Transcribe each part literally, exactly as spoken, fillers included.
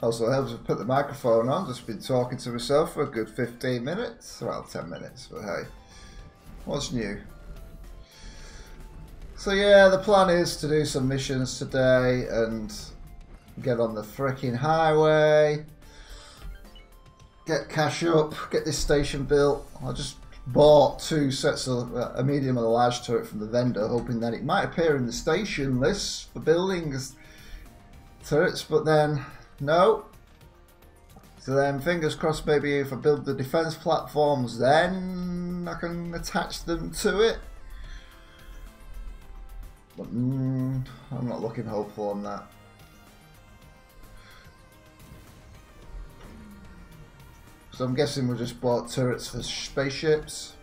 Also helps to put the microphone on. Just been talking to myself for a good fifteen minutes. Well, ten minutes, but hey, what's new? So yeah, the plan is to do some missions today and get on the frickin' highway, get cash up, get this station built. I just bought two sets of uh, a medium and a large turret from the vendor, hoping that it might appear in the station list for buildings turrets, but then no. So then fingers crossed, maybe if I build the defense platforms, then I can attach them to it. But mm, I'm not looking hopeful on that. So I'm guessing we just bought turrets for spaceships.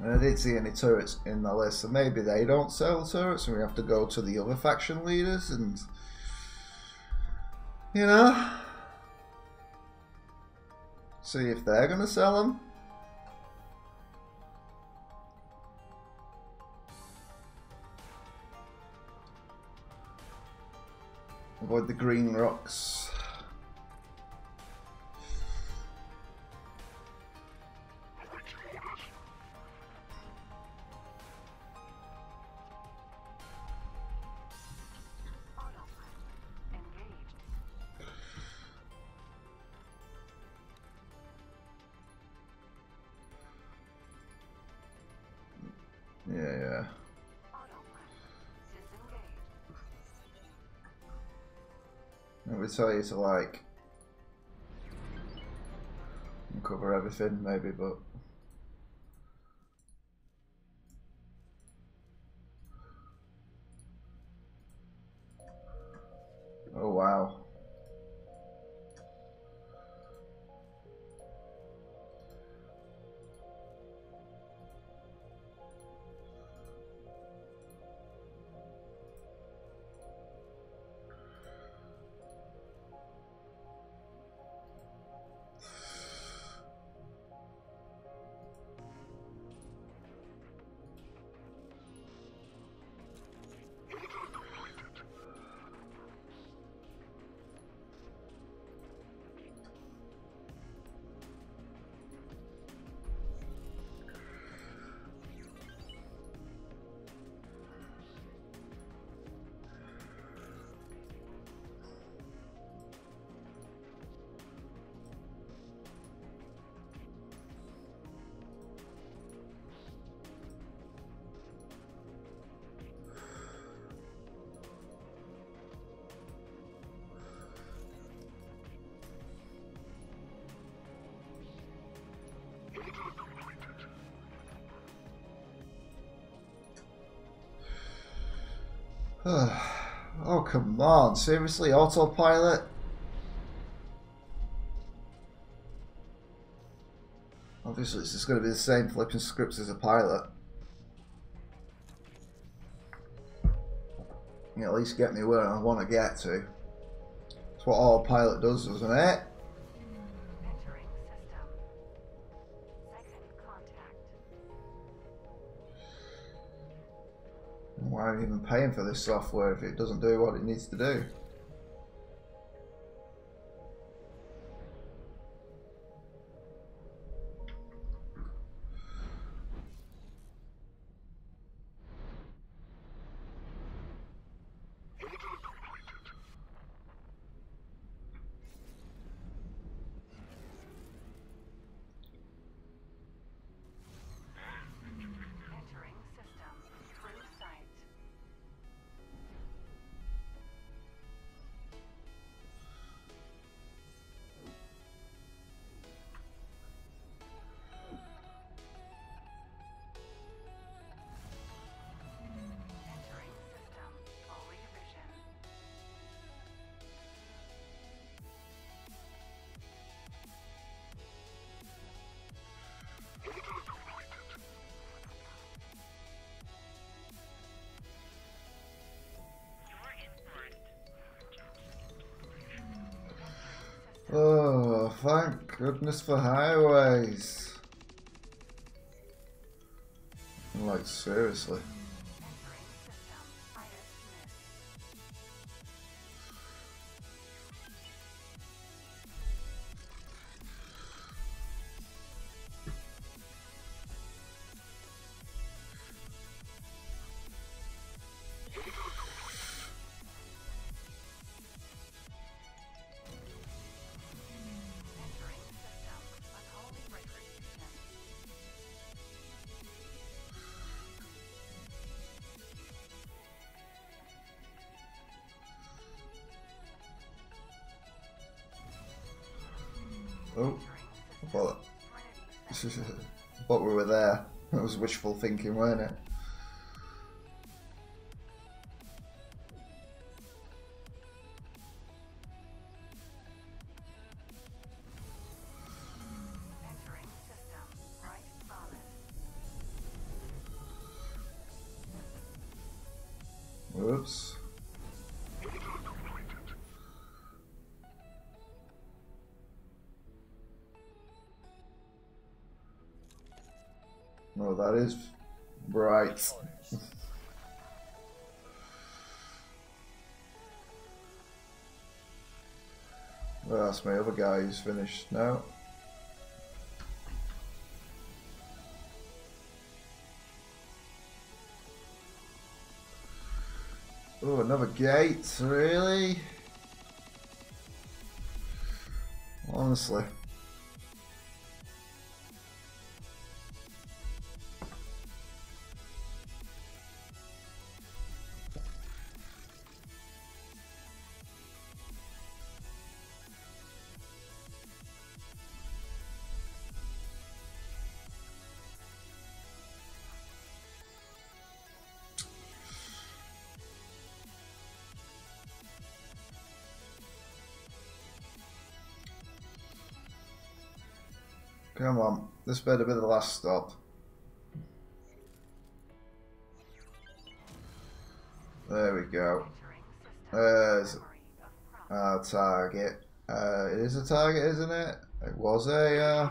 And I didn't see any turrets in the list, so maybe they don't sell turrets and we have to go to the other faction leaders and, you know, see if they're going to sell them. Avoid the green rocks. Yeah, yeah. It would tell you to like cover everything, maybe, but oh wow. Oh, come on, seriously, autopilot? Obviously it's just going to be the same flipping scripts as a pilot. You know, at least get me where I want to get to. That's what autopilot does, doesn't it? Why am I even paying for this software if it doesn't do what it needs to do? Oh, thank goodness for highways. Like, seriously. Oh, I thought, I thought we were there. That was wishful thinking, weren't it? Whoops. No, that is right. Well, that's my other guy who's finished now. Oh, another gate, really? Honestly. Come on, this better be the last stop. There we go. There's our target. Uh, it is a target, isn't it? It was a... Uh...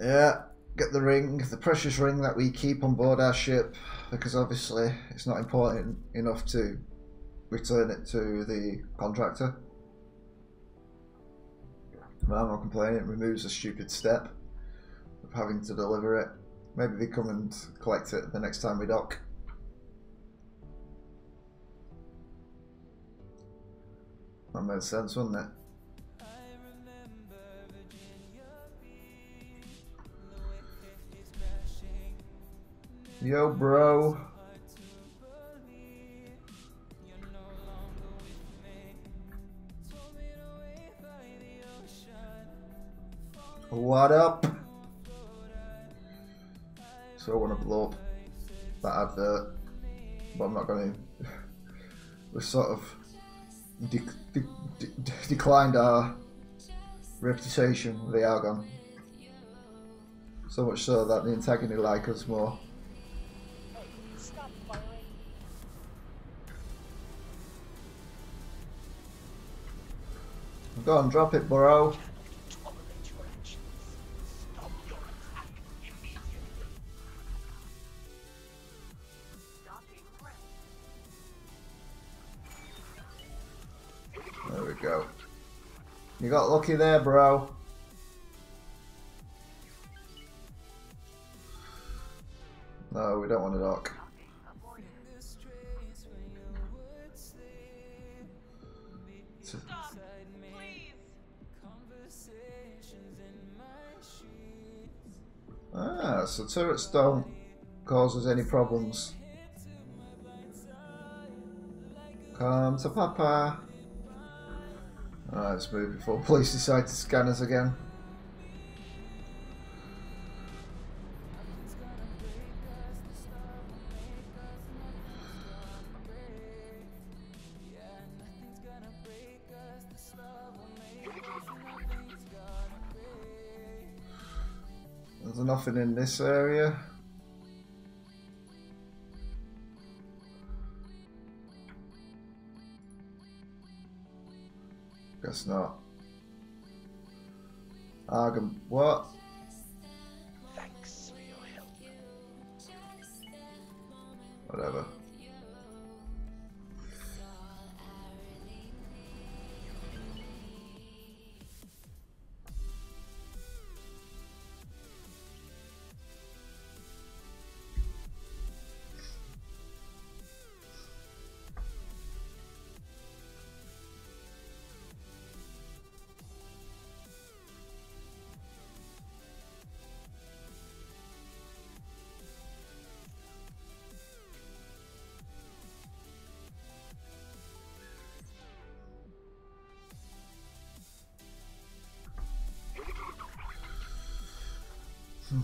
Yeah, get the ring, the precious ring that we keep on board our ship, because obviously it's not important enough to return it to the contractor. But I'm not complaining, it removes the stupid step of having to deliver it. Maybe they come and collect it the next time we dock. That made sense, wouldn't it? Yo, bro. What up? So I want to blow up that advert, but I'm not going to. We've sort of de de de declined our reputation with the Argon. So much so that the antagonists like us more. Go on, drop it, bro. Go. You got lucky there, bro. No, we don't want to dock. Stop, ah, so turrets don't cause us any problems. Come to Papa. Alright, let's move before police decide to scan us again. There's nothing in this area. Guess not. Argon, what? Thanks for your help. Whatever. Hmm.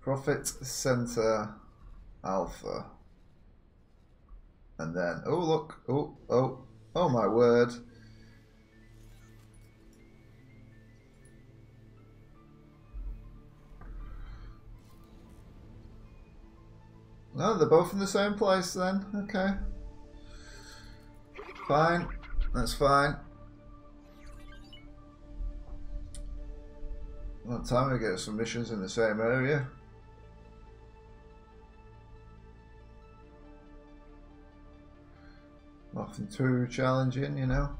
Profit Center Alpha. And then, oh look, oh, oh, oh my word. No, oh, they're both in the same place then, okay. Fine, that's fine. Well, time we get some missions in the same area. Nothing too challenging, you know.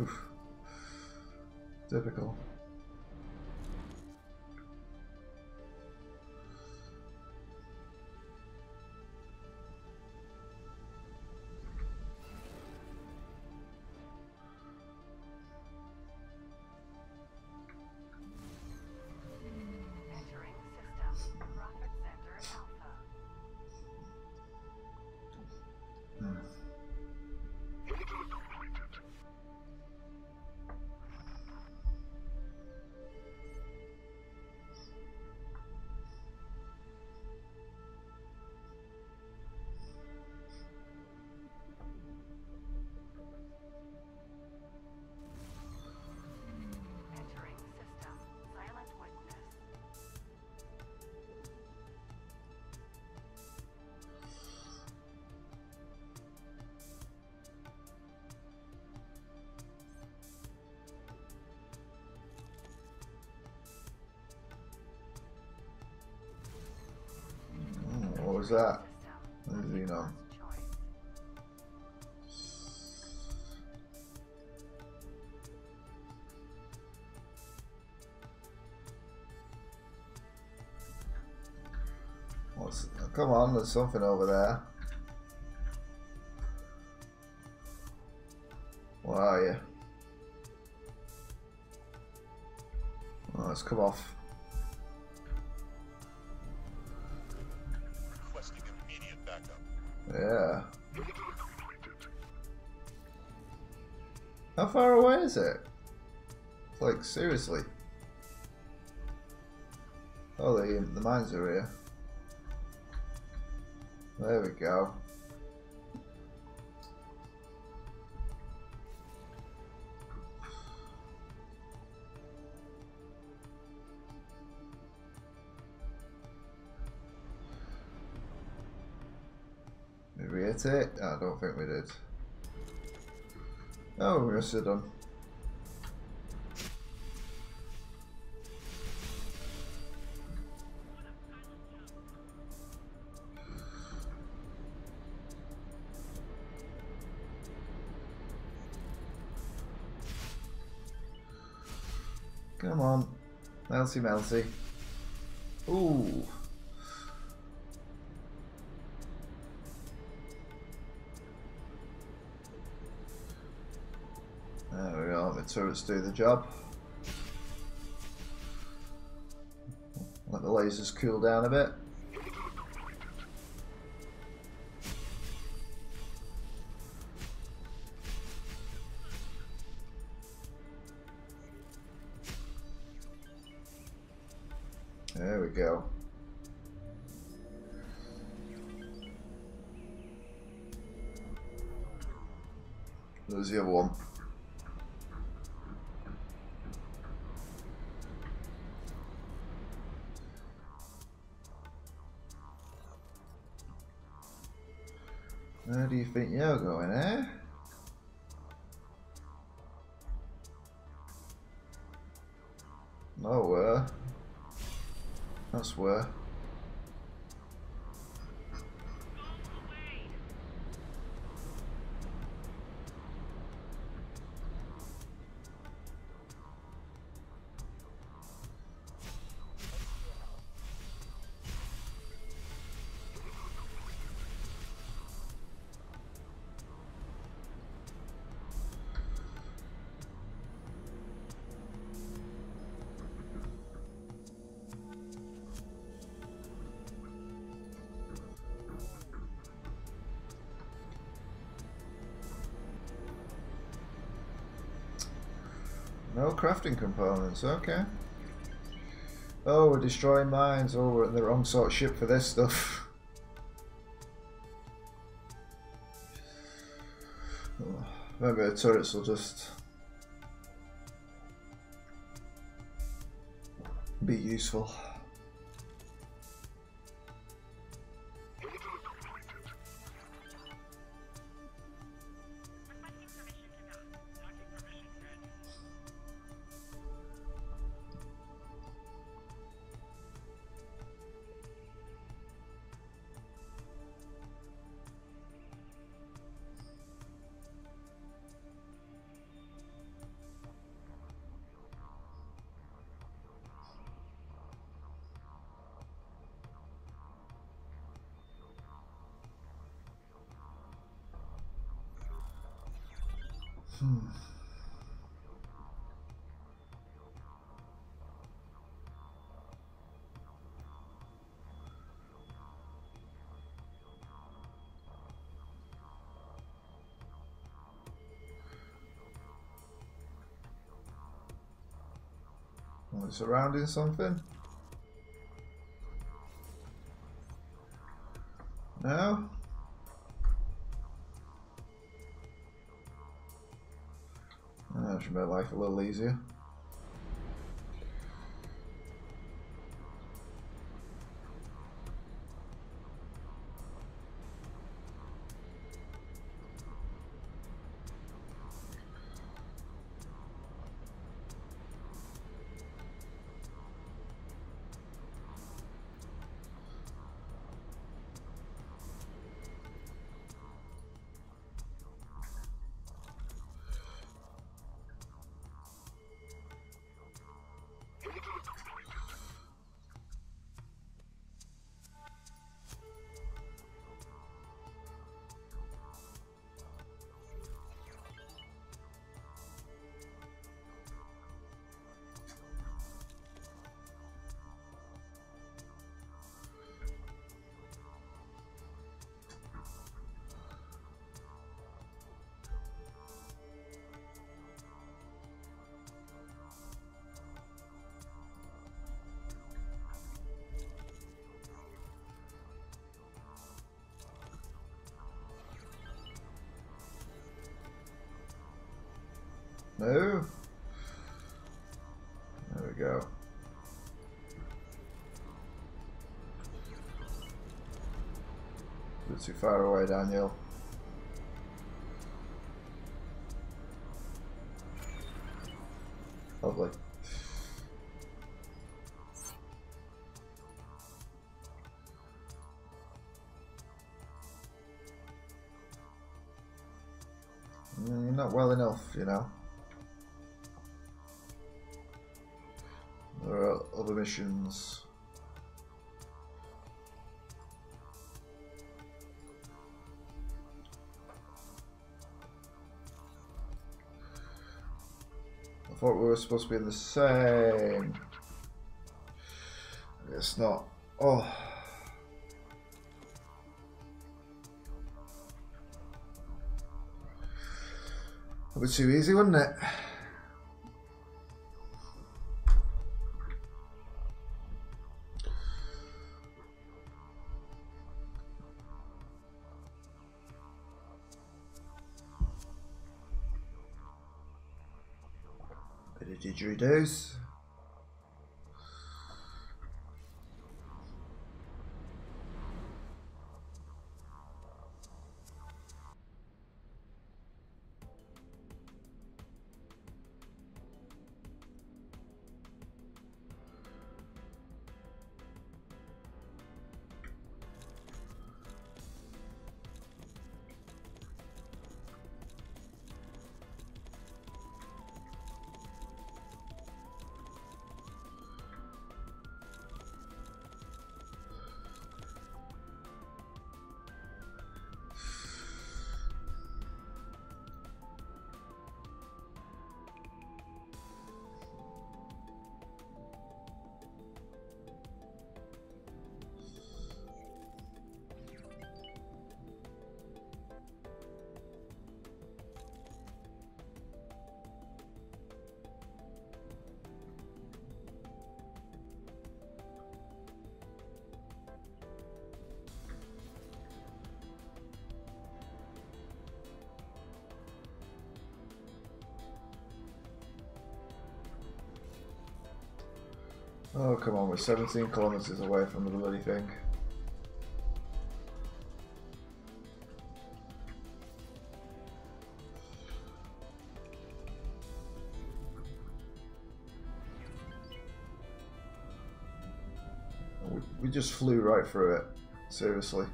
Oof. Typical. What was that? What is he on? What's, oh, come on, there's something over there. Where are you? Oh, it's come off. Yeah. How far away is it? Like, seriously. Oh, the, the mines are here. There we go. It? I don't think we did. Oh, we must have done. Come on, melty, melty. Ooh. Turrets do the job. Let the lasers cool down a bit. There we go. There's the other one. Where do you think you're going, eh? Nowhere. That's where. No crafting components, okay. Oh, we're destroying mines. Oh, we're in the wrong sort of ship for this stuff. Maybe the turrets will just be useful. Hmm. Well, it's surrounding something? No? That should make life a little easier. No. There we go. You're too far away, Daniel. Lovely. You're not well enough, you know. There are other missions. I thought we were supposed to be in the same. It's not. Oh. That was too easy, wasn't it? Didgeridoos. Oh, come on, we're seventeen kilometers away from the bloody thing. We, we just flew right through it, seriously.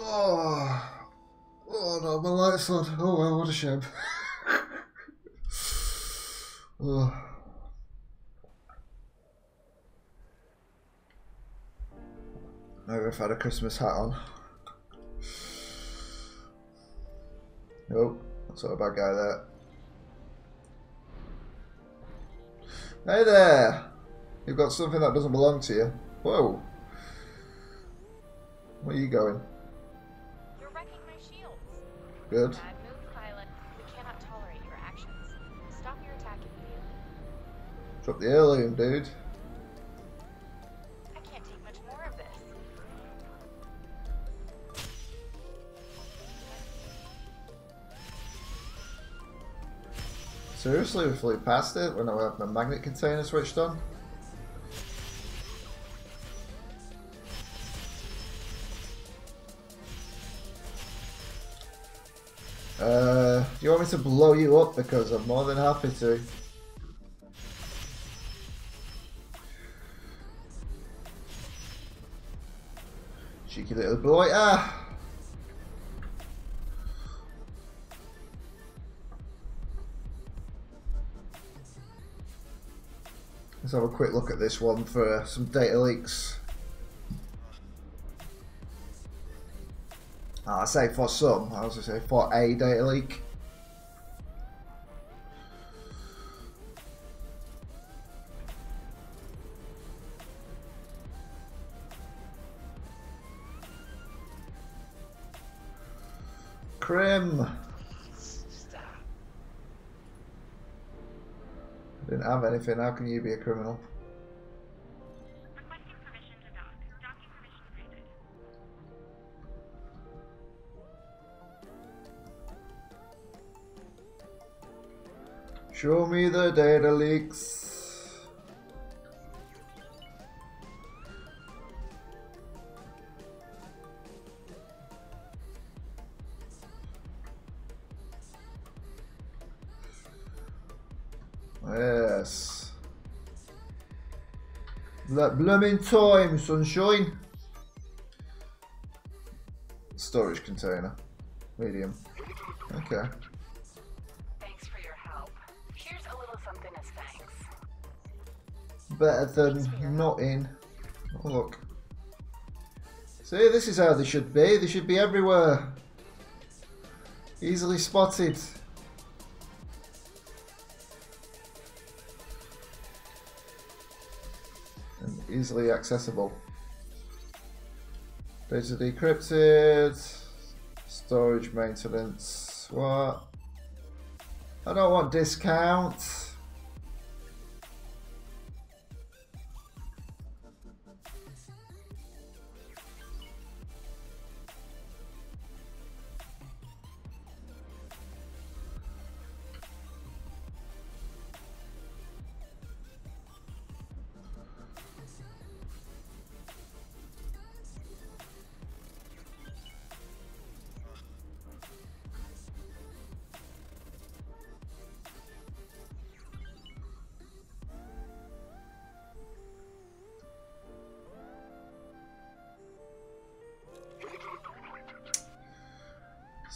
Oh, oh no, my light's on. Oh well, what a shame. Oh. Maybe if I had a Christmas hat on. Nope, that's not a bad guy there. Hey there! You've got something that doesn't belong to you. Whoa! Where are you going? Good. Bad move, pilot. We cannot tolerate your actions. Stop your attack immediately. Drop the alien, dude. I can't take much more of this. Seriously, we flew past it when I had my magnet container switched on. Uh, do you want me to blow you up? Because I'm more than happy to. Cheeky little boy. Ah! Let's have a quick look at this one for some data leaks. I say for some, I was going to say for a data leak. Crim! Stop. I didn't have anything, how can you be a criminal? Show me the data leaks. Yes. That blooming time, sunshine. Storage container. Medium. Okay. Better than not in. Oh, look. See, this is how they should be. They should be everywhere. Easily spotted. And easily accessible. Data decrypted. Storage maintenance. What? I don't want discounts.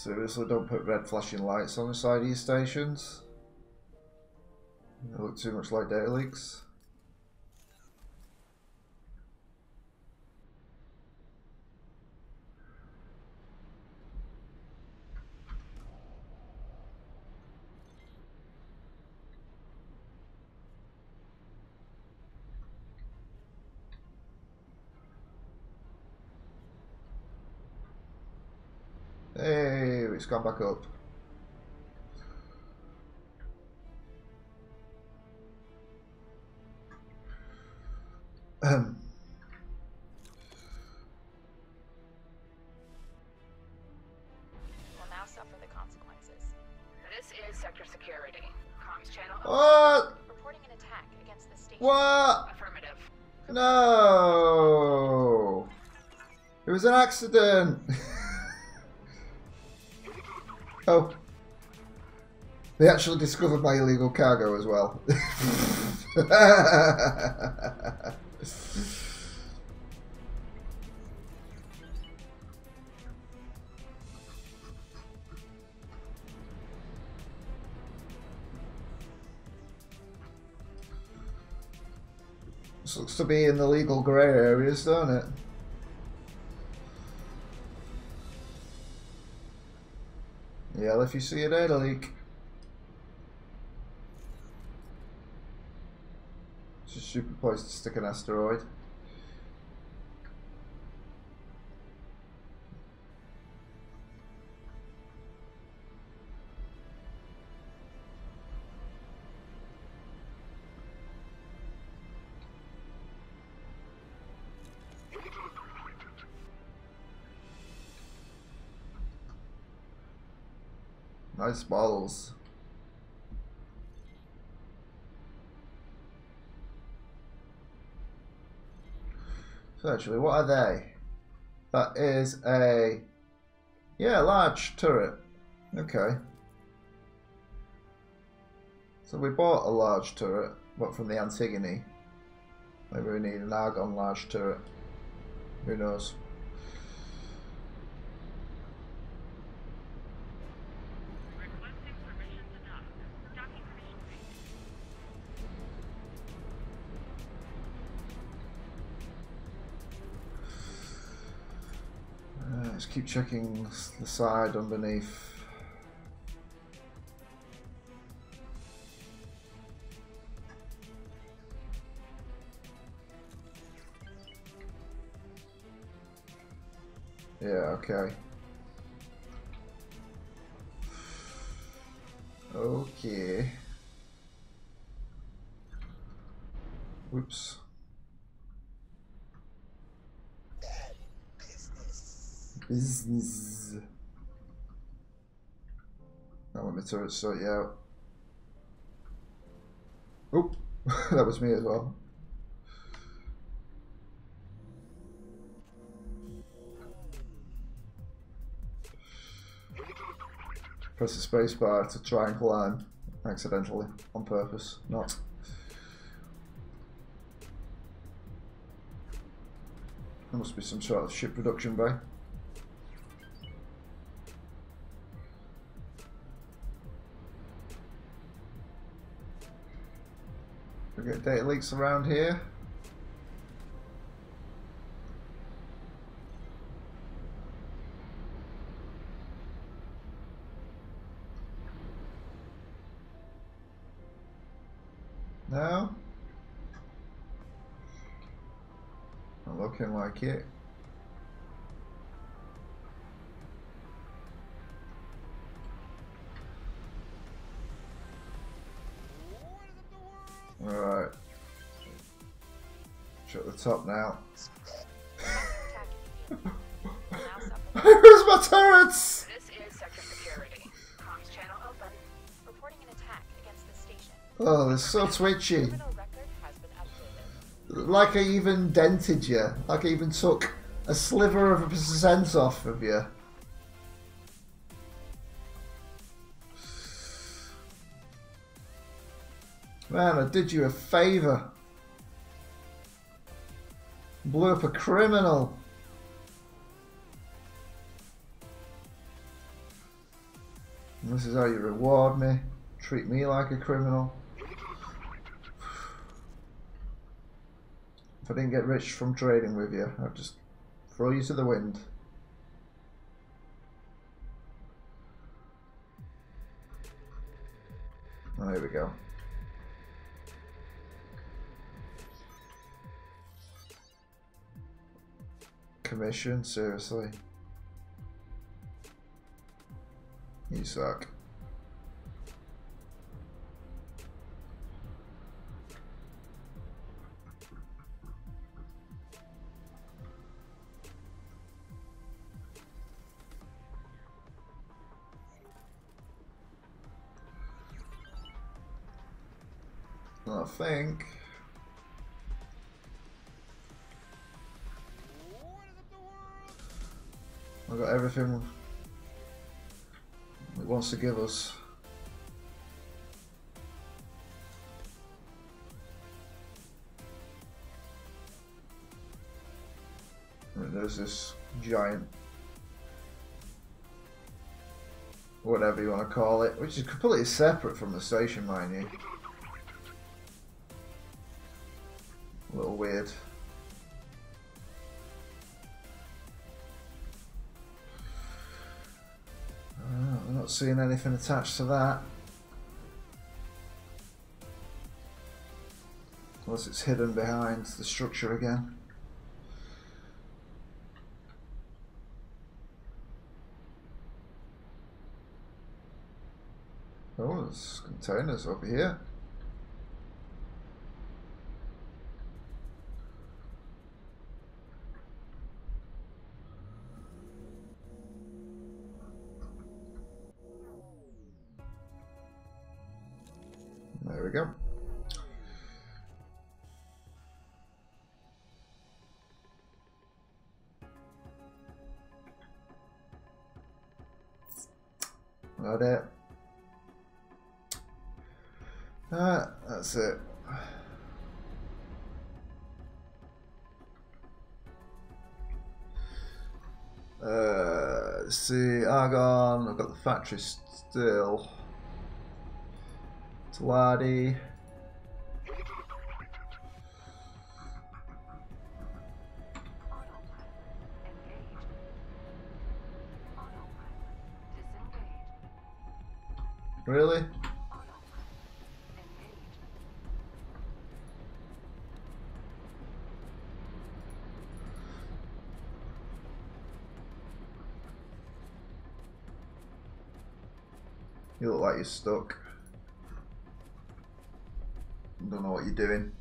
Seriously, don't put red flashing lights on inside these stations. They look too much like data leaks. Hey, it's gone back up. Um. We'll now suffer the consequences. This is sector security. Comms channel. What? Reporting an attack against the station. What? Affirmative. No. It was an accident. Oh, they actually discovered my illegal cargo as well. This looks to be in the legal grey areas, don't it? Yell if you see a data leak. It's a stupid place to stick an asteroid. Nice bottles. So actually, what are they? That is a, yeah, large turret. Okay. So we bought a large turret, but from the Antigone. Maybe we need an Argon large turret. Who knows? Keep checking the side underneath. Yeah, okay. Okay. Whoops. Business. Now let me turn it straight out. Oop, that was me as well. Press the spacebar to try and climb accidentally, on purpose, not. There must be some sort of ship production bay. We get data leaks around here. No? Not looking like it. Alright. Shut the top now. Where's my turrets? This is sector security. Comms channel open. Reporting an attack against the station. Oh, they're so twitchy. Like I even dented you. Like I even took a sliver of a percent off of you. Man, I did you a favour. Blew up a criminal. And this is how you reward me. Treat me like a criminal. If I didn't get rich from trading with you, I'd just throw you to the wind. Oh, there we go. Commission, seriously. You suck. I think. I've got everything it wants to give us. And there's this giant, whatever you want to call it, which is completely separate from the station, mind you. A little weird. Uh, I'm not seeing anything attached to that. Unless it's hidden behind the structure again. Oh, there's containers over here. There we go. Right there. Ah, that's it. Uh, see, Argon. I've got the factory still. Lottie. Really? You look like you're stuck. Don't know what you're doing.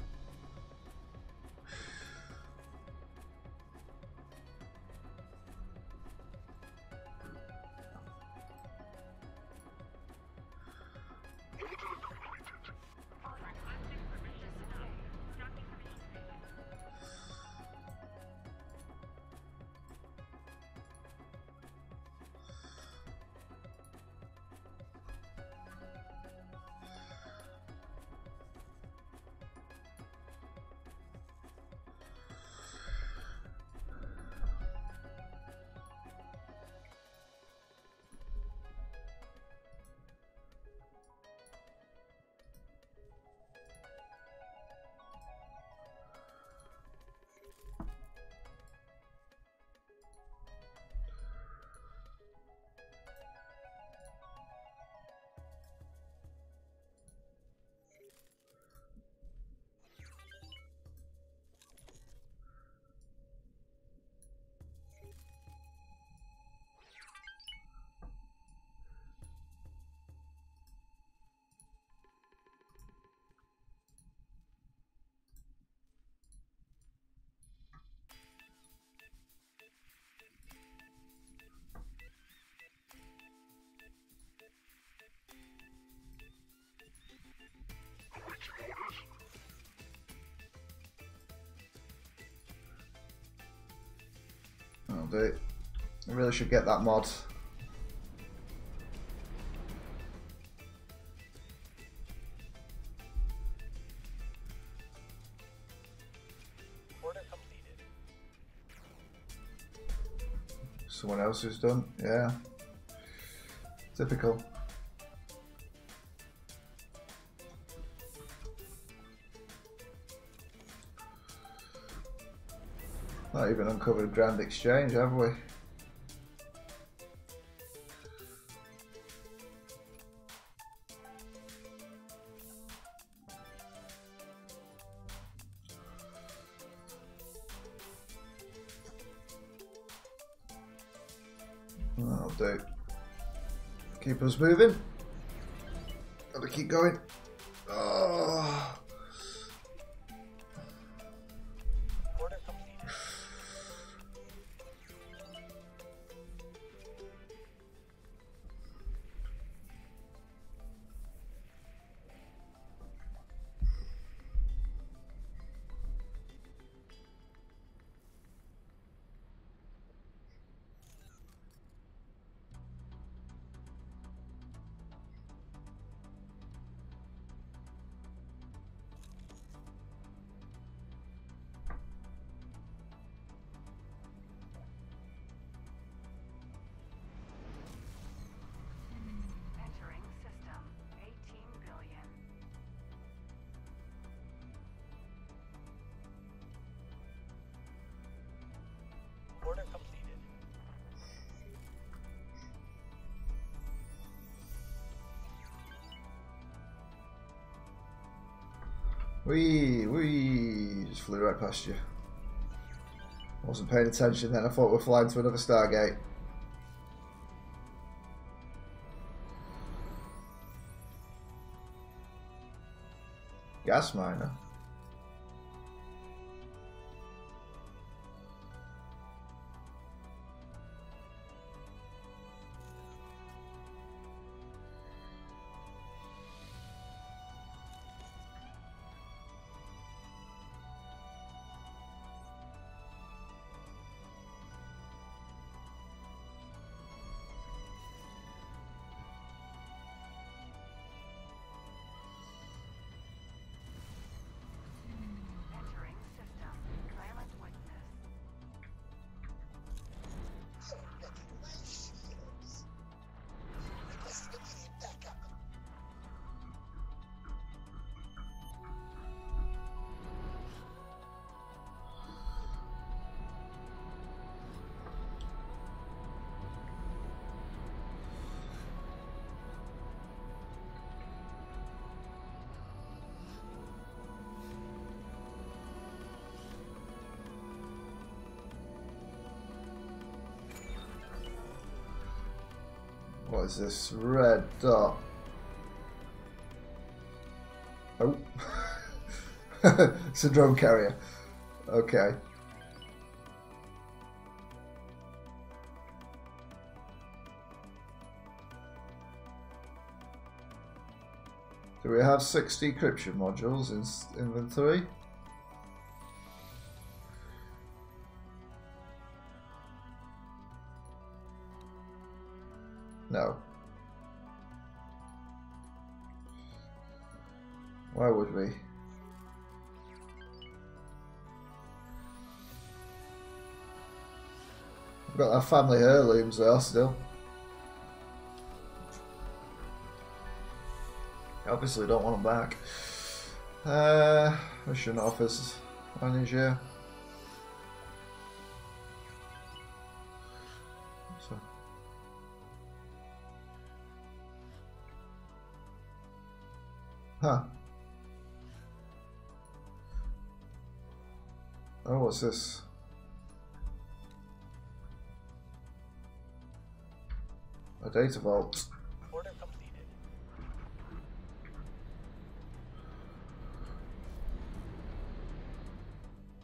I'll do it. I really should get that mod. Order completed. Someone else who's done, yeah. Typical. Not even uncovered Grand Exchange, have we? That'll do. Keep us moving. Gotta keep going. Oh. Wee, wee, just flew right past you. Wasn't paying attention then, I thought we were flying to another Stargate. Gas miner? What is this red dot? Oh, it's a drone carrier. Okay. Do we have six decryption modules in inventory? No. Why would we? We've got our family heirlooms there still. Obviously don't want them back. Uh, mission office manager. Huh. Oh, what's this? A data vault. Order completed.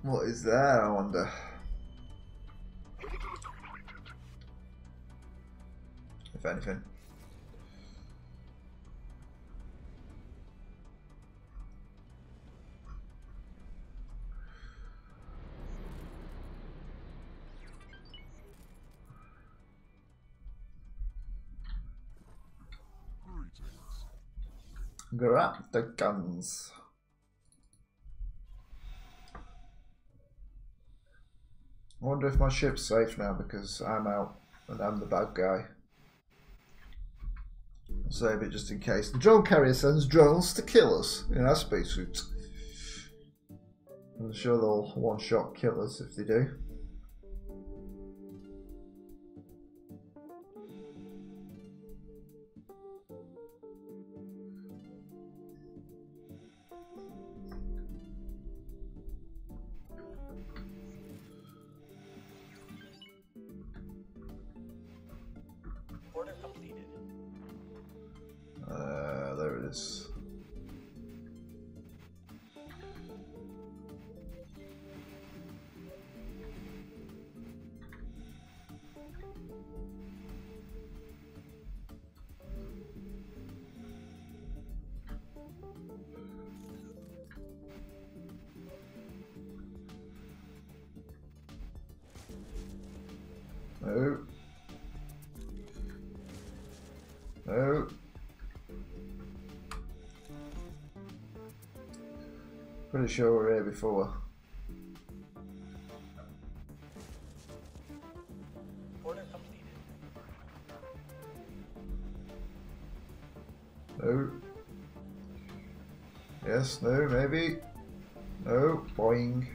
What is that, I wonder? If anything. Grab the guns. I wonder if my ship's safe now because I'm out and I'm the bad guy. I'll save it just in case. The drone carrier sends drones to kill us in our spacesuits. I'm sure they'll one-shot kill us if they do. this. No. No. Pretty sure we were here before. Order completed. No. Yes, no, maybe. No, boing.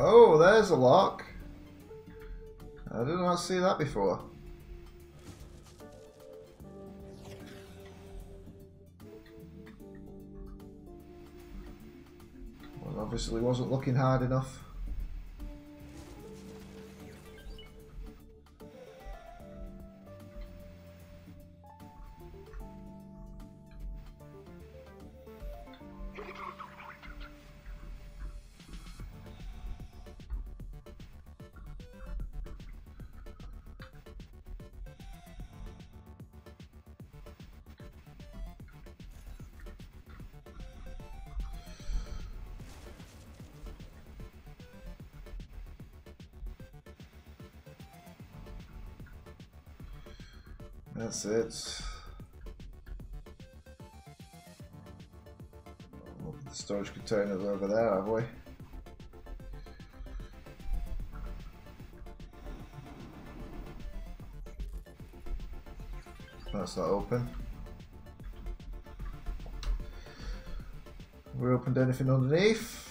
Oh, there's a lock. I did not see that before. Well, obviously wasn't looking hard enough. That's it. Open the storage containers over there, have we? That's not open. Have we opened anything underneath?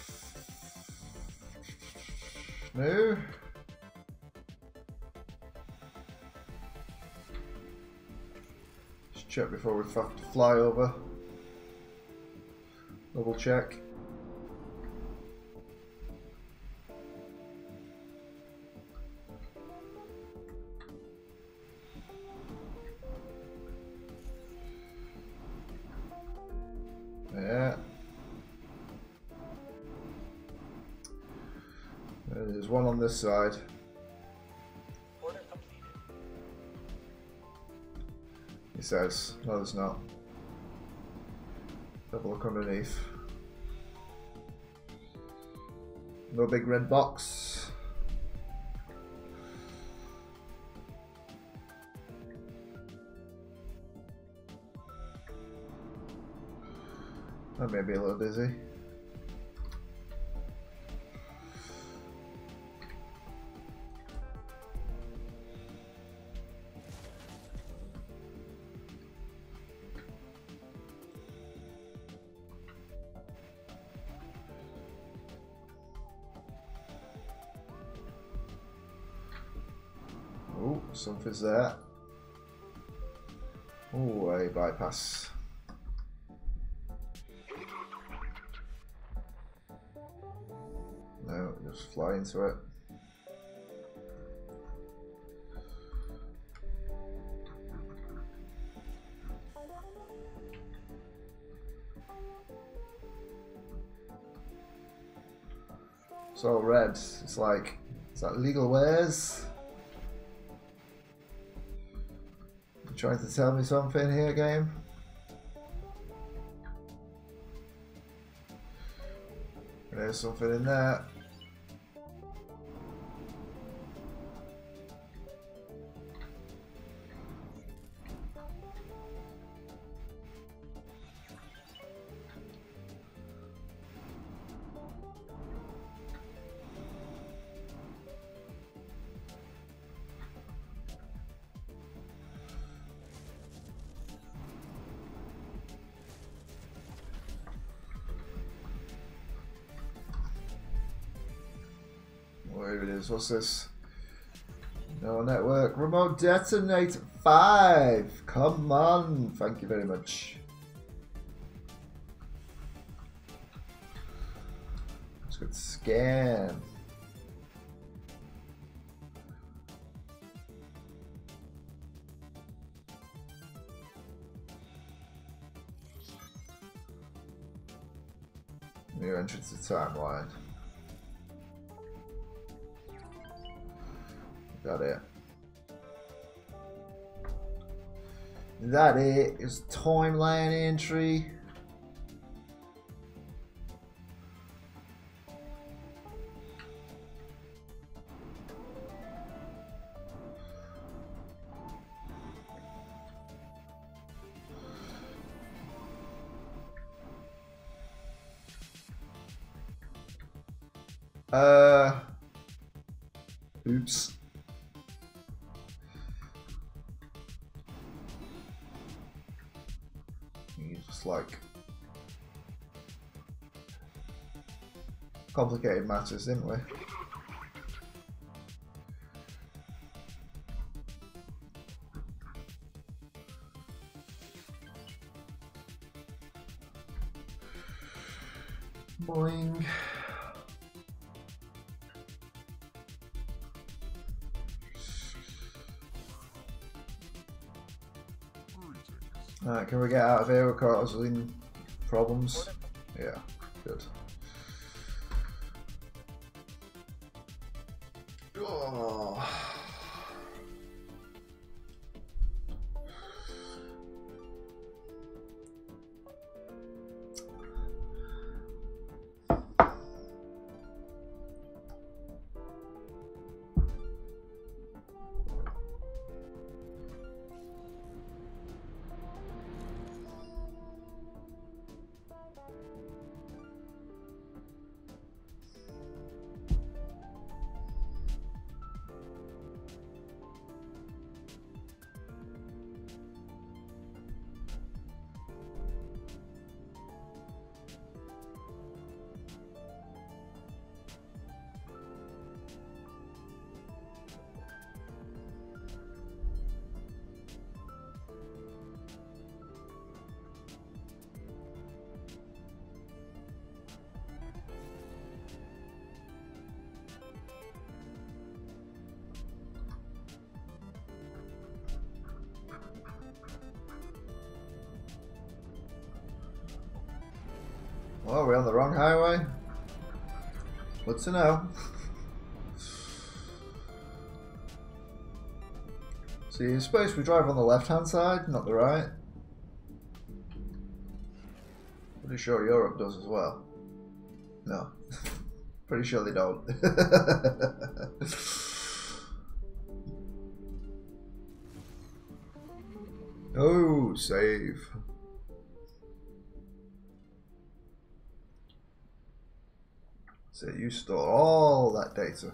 No. Check before we have to fly over. Double check. Yeah. There's one on this side. He says, no, there's not. Have a look underneath. No big red box. That may be a little dizzy. Oh, something's there. Oh, a bypass. No, just fly into it. It's all red. It's like, is that legal wares? Trying to tell me something here, game? There's something in there. Where it is, what's this? No network. Remote detonate five. Come on. Thank you very much. Let's Let's hit scan. New entrance to timeline. Got it. That it is timeline entry. Uh, oops. You just like complicated matters, didn't we? Boing. Alright, can we get out of here? We're causing problems. Yeah, good. Oh. Well, we're on the wrong highway. Good to know. See, in space we drive on the left-hand side, not the right. Pretty sure Europe does as well. No. Pretty sure they don't. Oh, save. So you store all that data.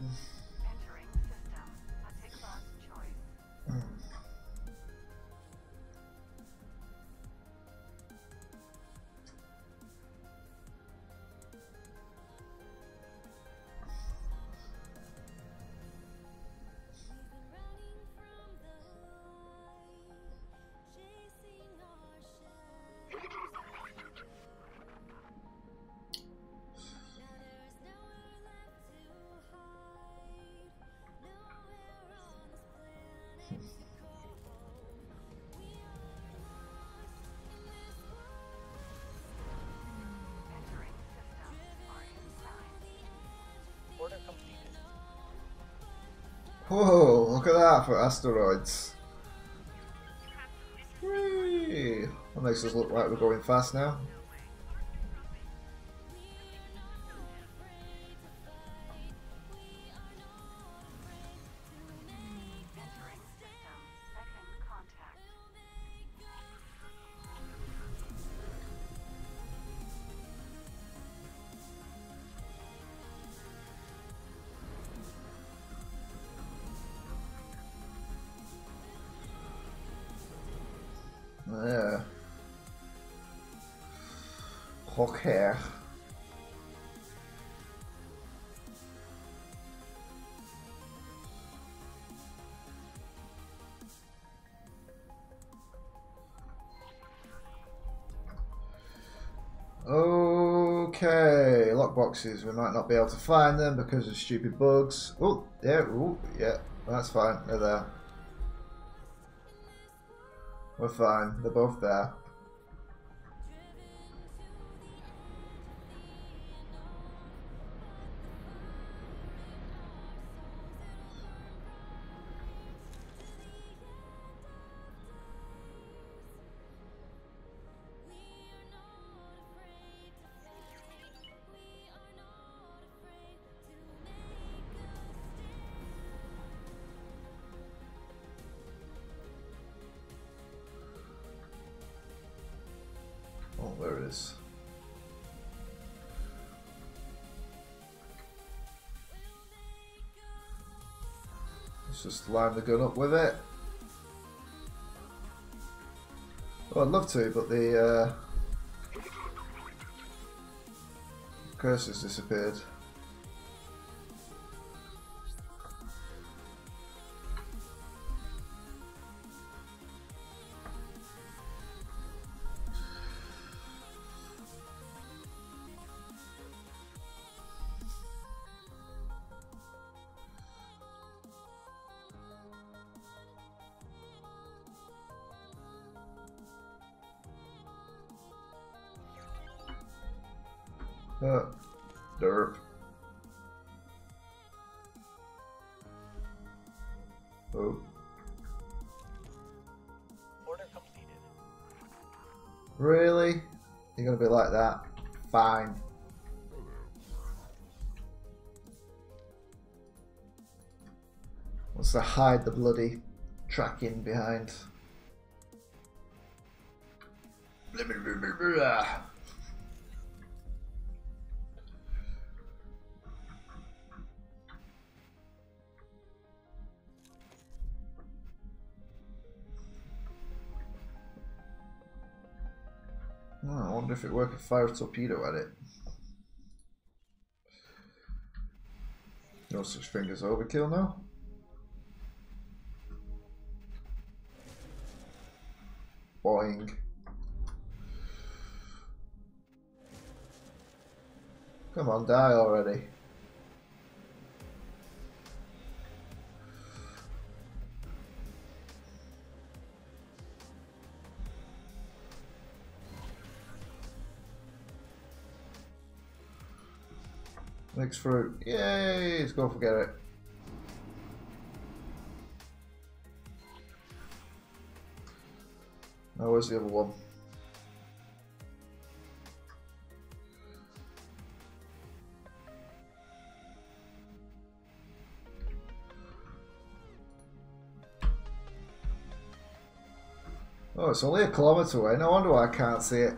Entering system. Take last choice. Whoa, look at that for asteroids. Whee! That makes us look like we're going fast now. Yeah. Okay. Okay, lockboxes. We might not be able to find them because of stupid bugs. Oh, yeah, ooh, yeah, that's fine. They're there. We're fine. They're both there. There it is. Let's just line the gun up with it. Well, I'd love to, but the uh, cursor's disappeared. Uh, derp. Oh. Order completed. Really? You're gonna be like that? Fine. Wants to hide the bloody tracking behind. I wonder if it worked if I fire a torpedo at it. No such thing as overkill now. Boing. Come on, die already. Next fruit. Yay! Let's go forget it. Now, where's the other one? Oh, it's only a kilometre away. No wonder why I can't see it.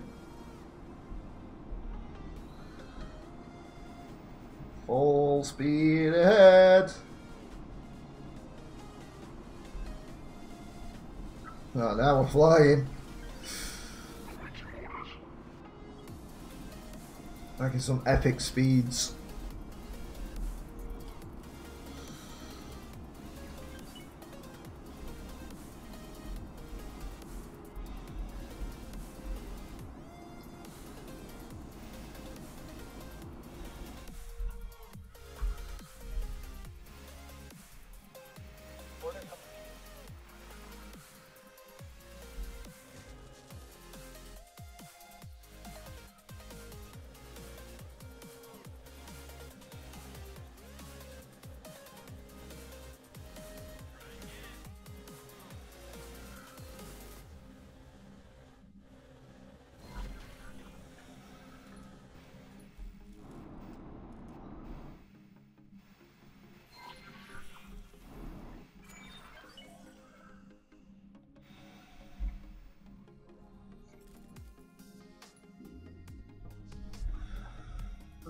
Full speed ahead! Oh, now we're flying. Making some epic speeds.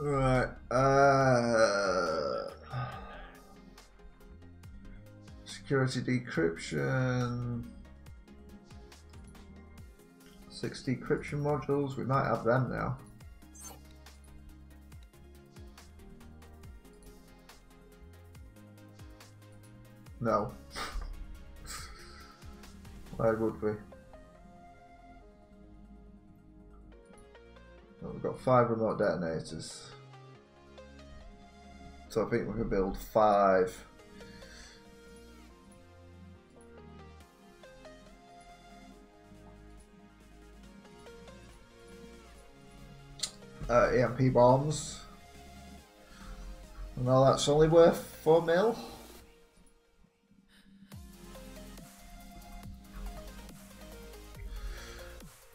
Right, uh, security decryption, six decryption modules, we might have them now. No, why would we? We've got five remote detonators. So I think we can build five. Uh, E M P bombs. No, that's only worth four mil.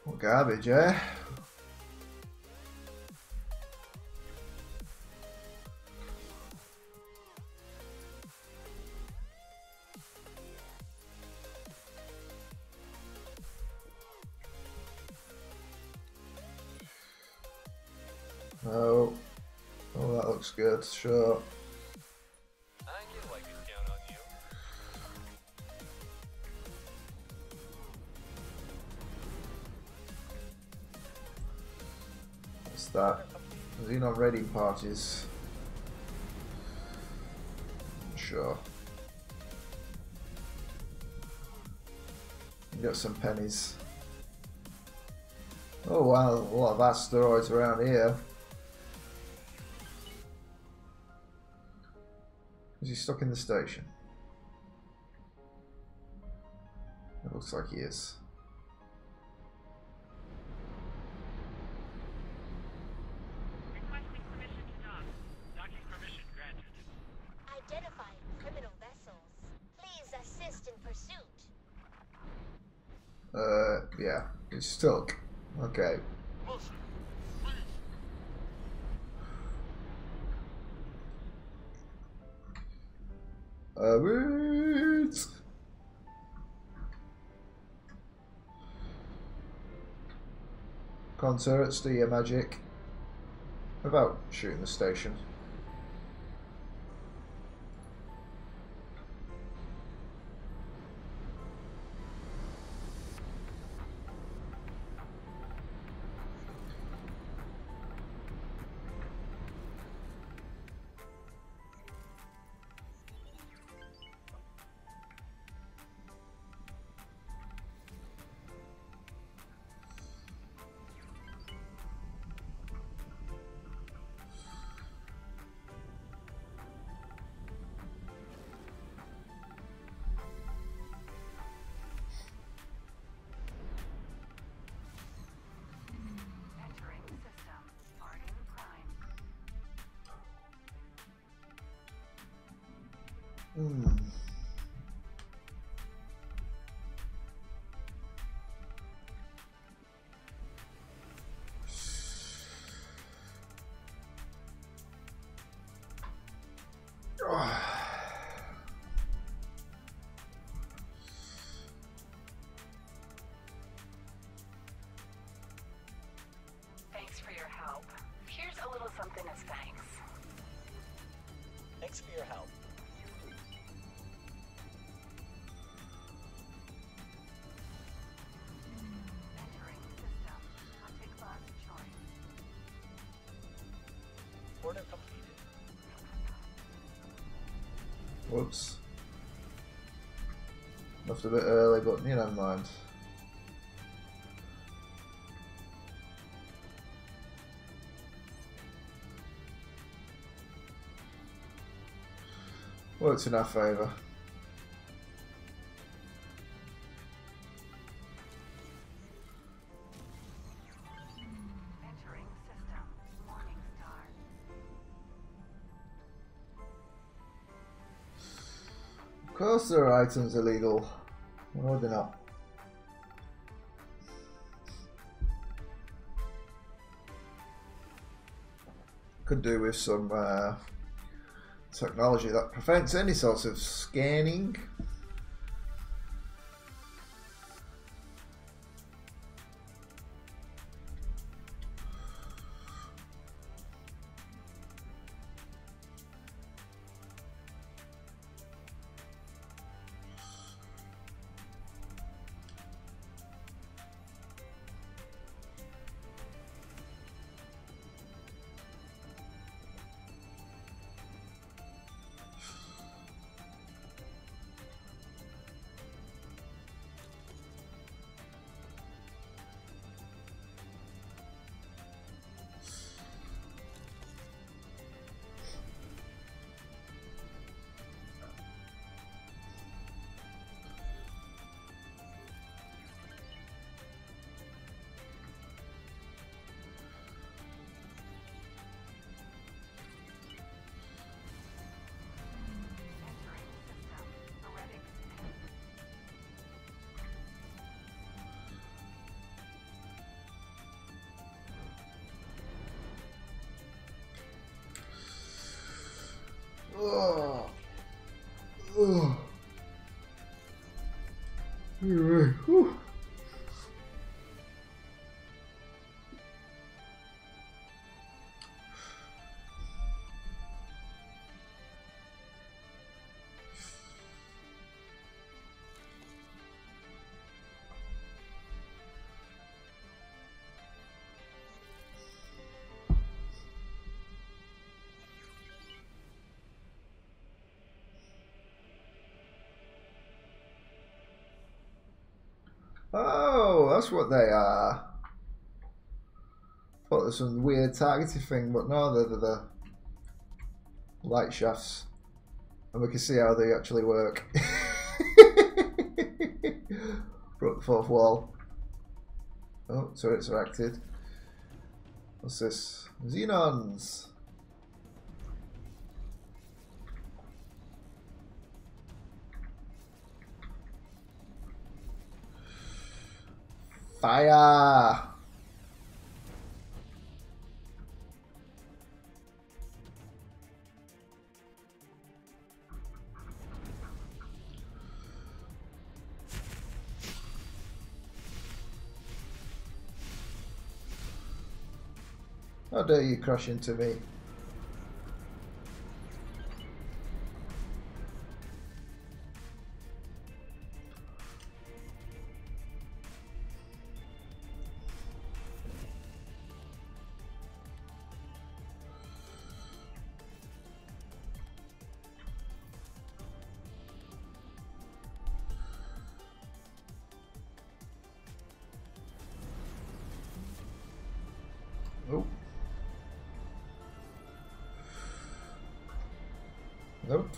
What garbage, eh? No. Oh, that looks good, sure. I knew I could count on you. What's that? Xenon raiding parties. Sure. Got some pennies. Oh wow, a lot of asteroids around here. Is he stuck in the station? It looks like he is. Requesting permission to dock. Docking permission granted. Identifying criminal vessels. Please assist in pursuit. Uh, yeah, he's stuck. Okay. Uh, wait. Concerts, do your magic. About shooting the station. Hmm. Thanks for your help. Here's a little something as thanks. Thanks for your help. Whoops. Left a bit early, but you know, never mind. Works in our favour. Of course there are items illegal. No, they're not. Could do with some uh, technology that prevents any sort of scanning. Ugh. Ugh. Anyway, whew. Oh, that's what they are. Thought there's some weird targeted thing, but no, they're, they're the light shafts, and we can see how they actually work. Broke the fourth wall. Oh, turrets are acted. What's this? Xenons. Fire! How dare you crash into me? Oh. Nope.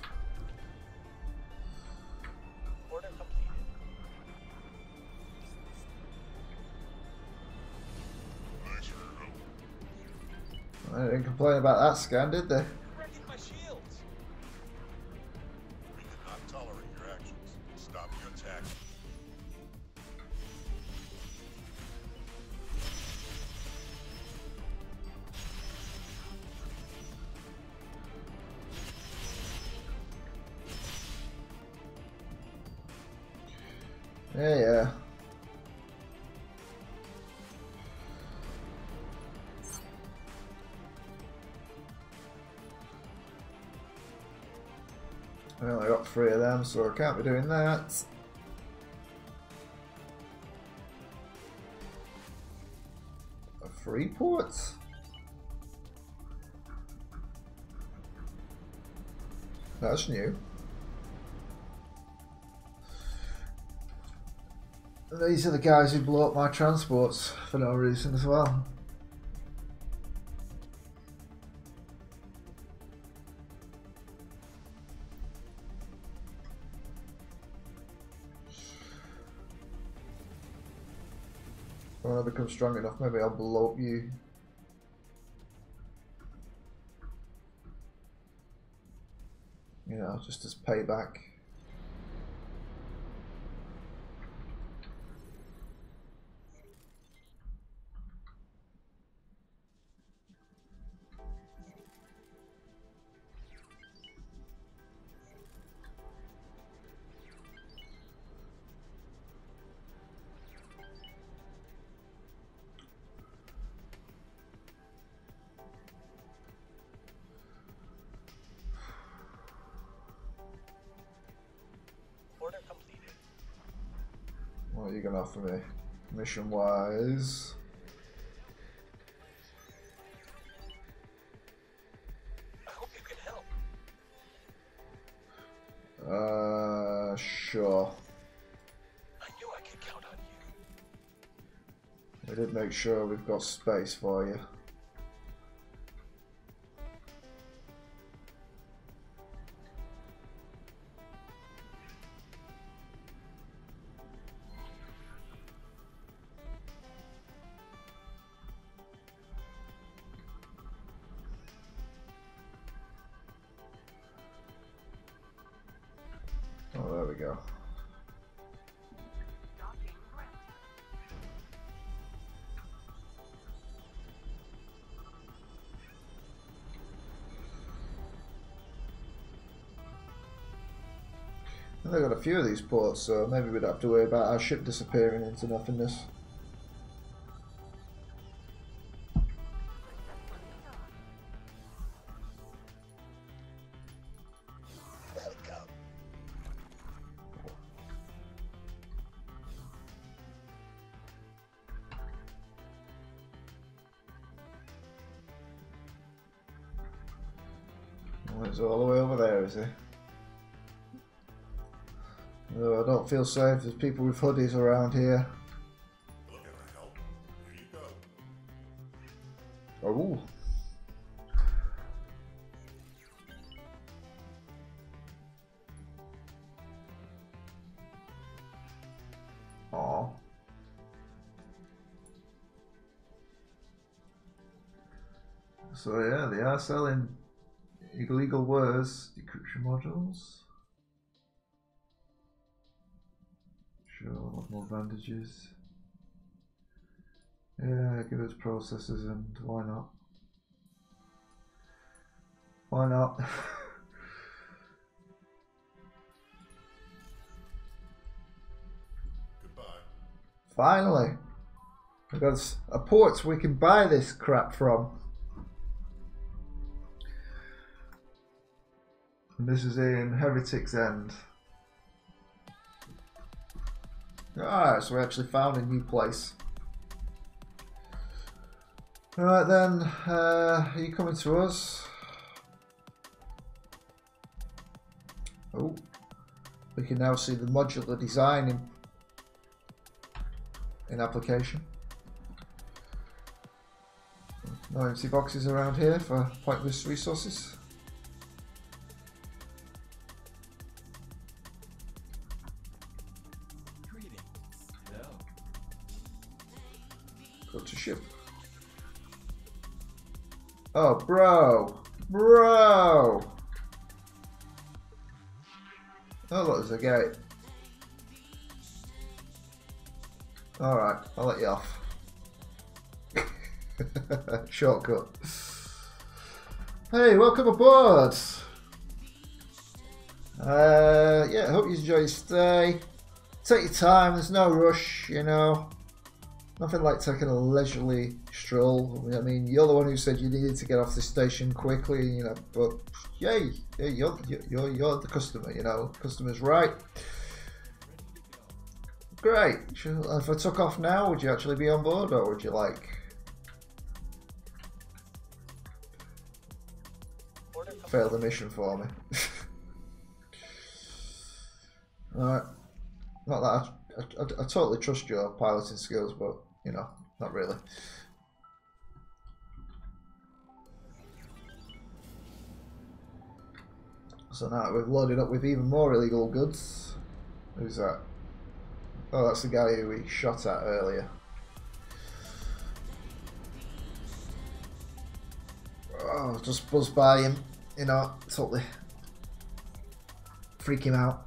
Order completed. I didn't complain about that scan, did they? Yeah, yeah. I only got three of them, so I can't be doing that. A free port? That's new. These are the guys who blow up my transports for no reason as well. When I become strong enough, maybe I'll blow up you. You know, just as payback. What are you gonna offer me, mission-wise? I hope you can help. Uh, sure. I knew I could count on you. We did make sure we've got space for you. Oh, there we go. I've got a few of these ports, so maybe we'd have to worry about our ship disappearing into nothingness. It's all the way over there, is it? No, I don't feel safe. There's people with hoodies around here. Oh. Aww. So yeah, they are selling illegal words, decryption modules. Sure, I'll have more bandages. Yeah, give us processors and why not? Why not? Goodbye. Finally! I've got a port we can buy this crap from. And this is in Heretic's End. Alright, so we actually found a new place. Alright then, uh, are you coming to us? Oh, we can now see the modular design in, in application. No empty boxes around here for pointless resources. Oh, bro, bro! Oh, look, there's a gate. All right, I'll let you off. Shortcut. Hey, welcome aboard. Uh, yeah, hope you enjoy your stay. Take your time. There's no rush, you know. Nothing like taking a leisurely stroll. I mean, you're the one who said you needed to get off the station quickly, you know. But yay, yeah, you're you're you're the customer, you know. Customer's right. Great. If I took off now, would you actually be on board, or would you like? Fail the mission for me. All right. Not that. I I, I, I totally trust your piloting skills, but, you know, not really. So now we've loaded up with even more illegal goods. Who's that? Oh, that's the guy who we shot at earlier. Oh, just buzz by him, you know, totally freak him out.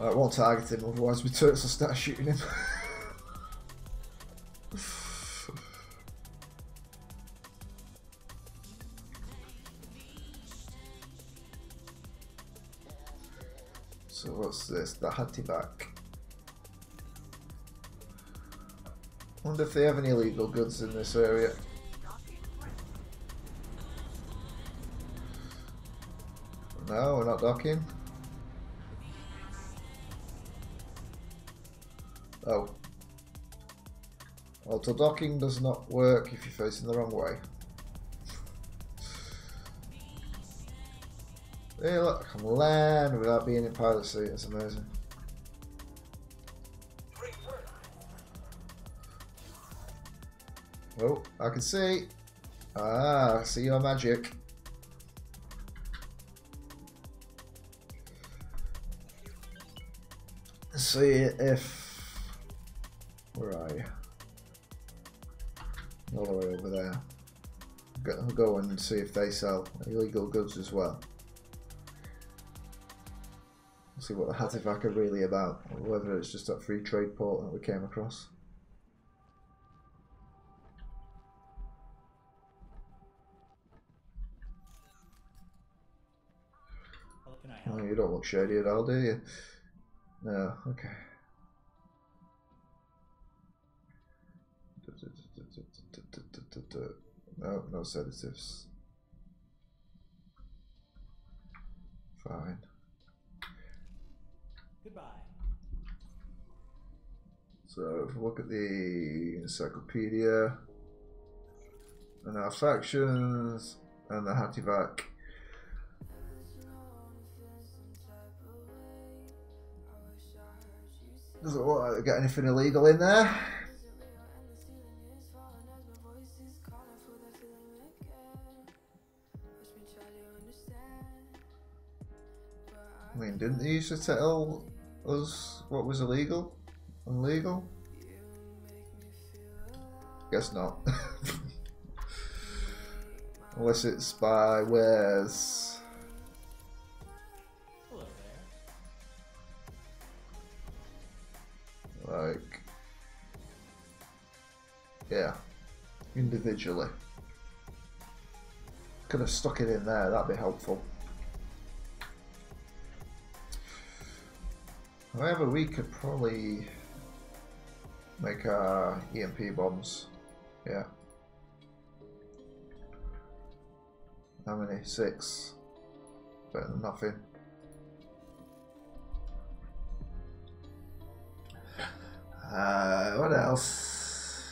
I won't target him, otherwise my turrets will start shooting him. So what's this? The Hattiback. Wonder if they have any illegal goods in this area. No, we're not docking. Oh. Auto docking does not work if you're facing the wrong way. Hey, look, I can land without being in pilot seat, it's amazing. Oh, I can see. Ah, I see your magic. Let's see if. Where are you? All the way over there. I'll go and see if they sell illegal goods as well. Let's see what the Hattivac are really about, or whether it's just that free trade port that we came across. Can I help? Oh, you don't look shady at all, do you? No, okay. No, no sedatives. Fine. Goodbye. So, if we look at the encyclopedia and our factions and the Hativac. Doesn't look like they got anything illegal in there. I mean, didn't they used to tell us what was illegal? Illegal? Guess not. Unless it's by wares. Hello there. Like, yeah, individually. Could have stuck it in there. That'd be helpful. However, we could probably make our E M P bombs. Yeah. How many? Six. Better than nothing. Uh, what else?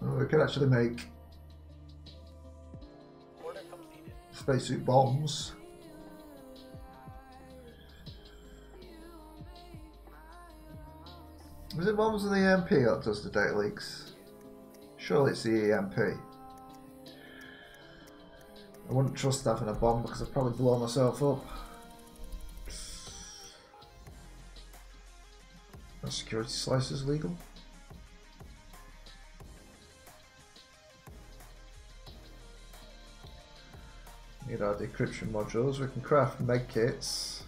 Oh, we could actually make spacesuit bombs. Was it bombs or the E M P that does the data leaks? Surely it's the E M P. I wouldn't trust having a bomb because I'd probably blow myself up. Are security slices legal? Need our decryption modules. We can craft med kits.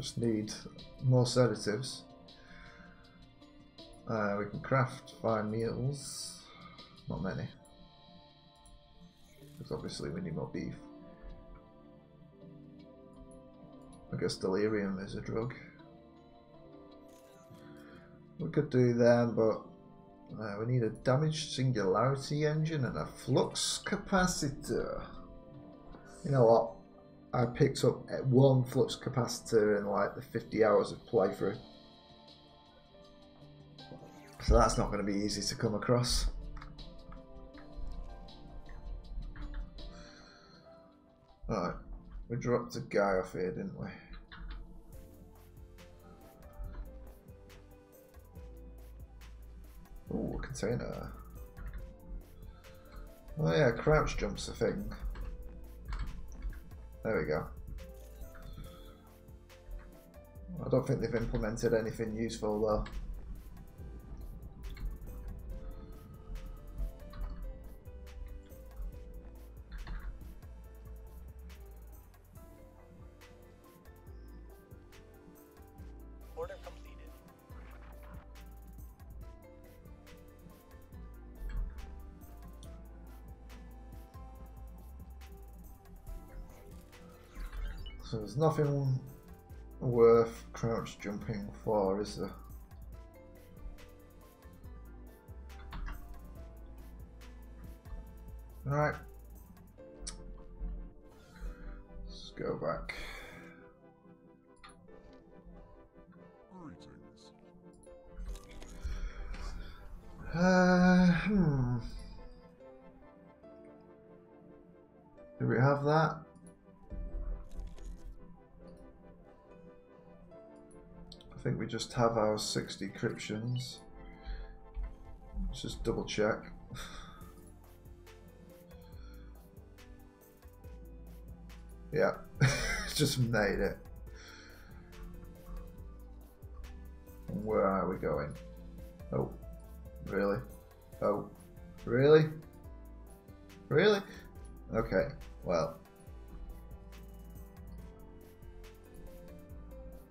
Just need more sedatives. Uh, we can craft fine meals. Not many. Because obviously we need more beef. I guess delirium is a drug. We could do them, but uh, we need a damaged singularity engine and a flux capacitor. You know what? I picked up one flux capacitor in like the fifty hours of playthrough. So that's not going to be easy to come across. Alright, we dropped a guy off here, didn't we? Ooh, a container. Oh yeah, crouch jump's a thing. There we go. I don't think they've implemented anything useful though. Order completed. So there's nothing worth crouch jumping for, is there? Alright. Let's go back. Uh, hmm. Do we have that? I think we just have our six decryptions. Let's just double check. Yeah, just made it. And where are we going? Oh, really? Oh, really? Really? Okay, well.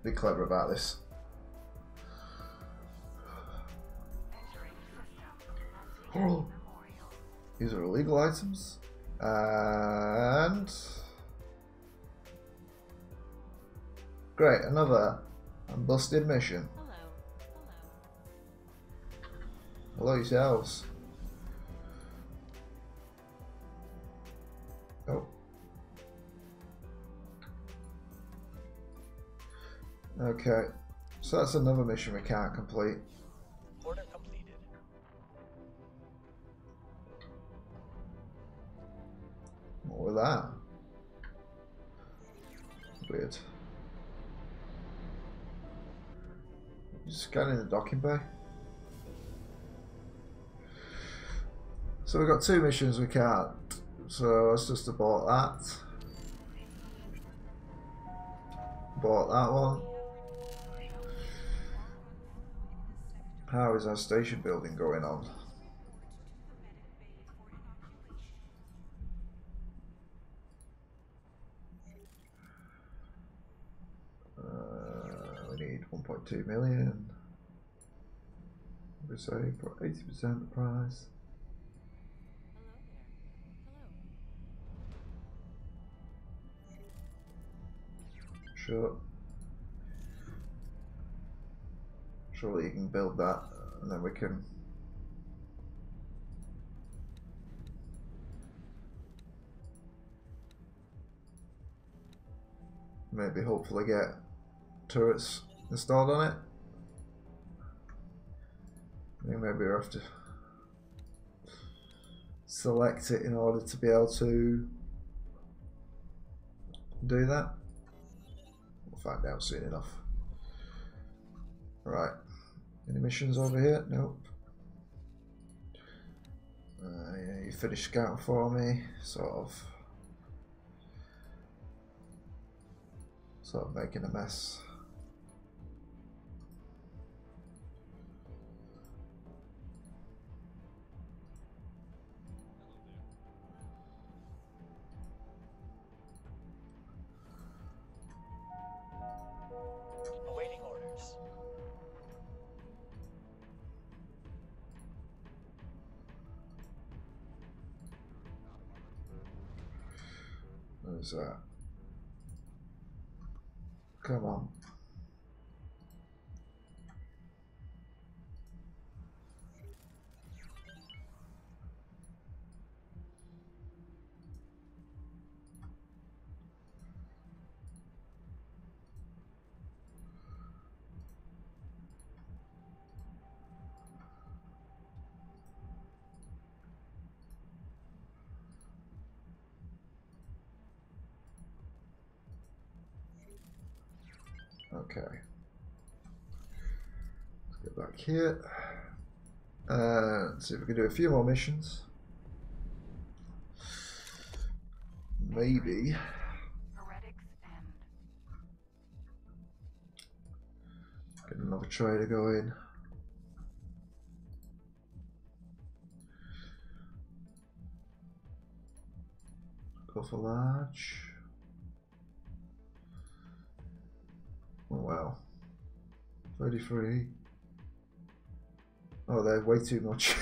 Be clever about this. Oh. These are illegal items. And... great, another unbusted mission. Hello, hello. Hello yourselves. Oh. Okay, so that's another mission we can't complete. Order completed. What was that? Weird. Just scanning the docking bay. So we've got two missions we can't. So let's just abort that. Abort that one. How is our station building going on? Uh, we need one point two million. We say for eighty percent the price. Sure. Surely you can build that, and then we can. Maybe hopefully get turrets installed on it. I think maybe we'll have to select it in order to be able to do that. We'll find out soon enough. Right. Any missions over here? Nope. Uh, yeah, you finished scouting for me, sort of. Sort of making a mess. That. Come on. Okay, let's get back here and uh, see if we can do a few more missions. Maybe. Get another trader going. Go for large. Wow, thirty-three. Oh, they're way too much.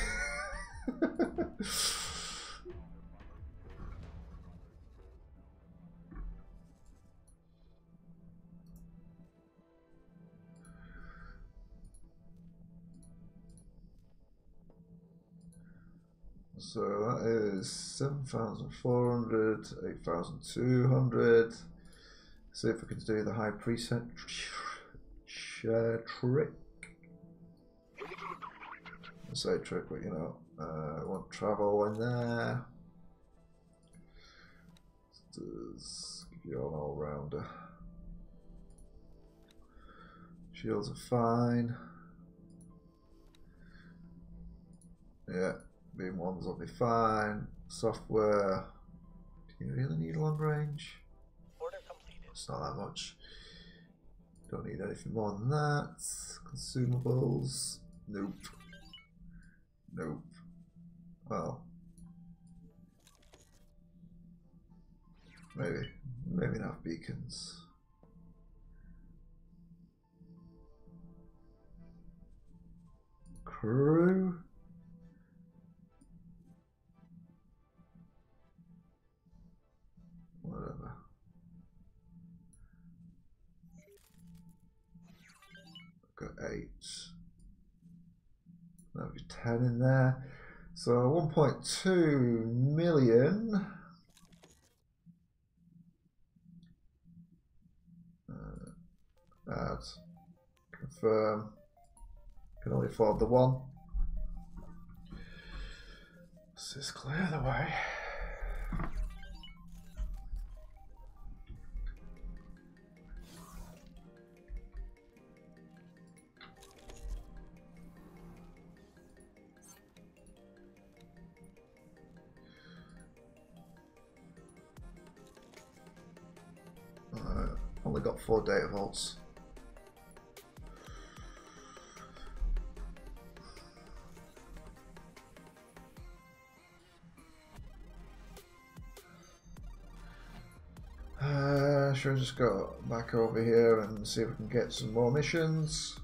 So that is seven thousand four hundred, eight thousand two hundred. See if we can do the high preset trick. I say trick, but you know, uh, I want travel in there. Let's give you an all rounder. Shields are fine. Yeah, beam ones will be fine. Software. Do you really need long range? It's not that much. Don't need anything more than that. Consumables. Nope. Nope. Well. Maybe. Maybe not beacons. Peru. Whatever. Got eight. That'll be ten in there. So one point two million. Uh, add. Confirm. Can only afford the one. Let's just clear the way. Uh, only got four data vaults. Should I just go back over here and see if we can get some more missions?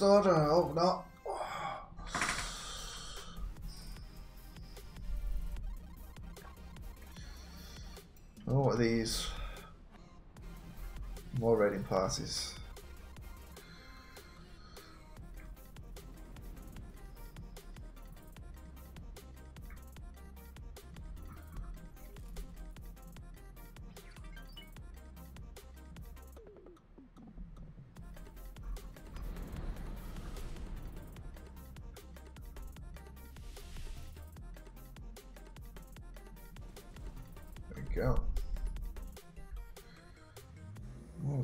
Order, I hope not. Oh, what are these? More raiding parties.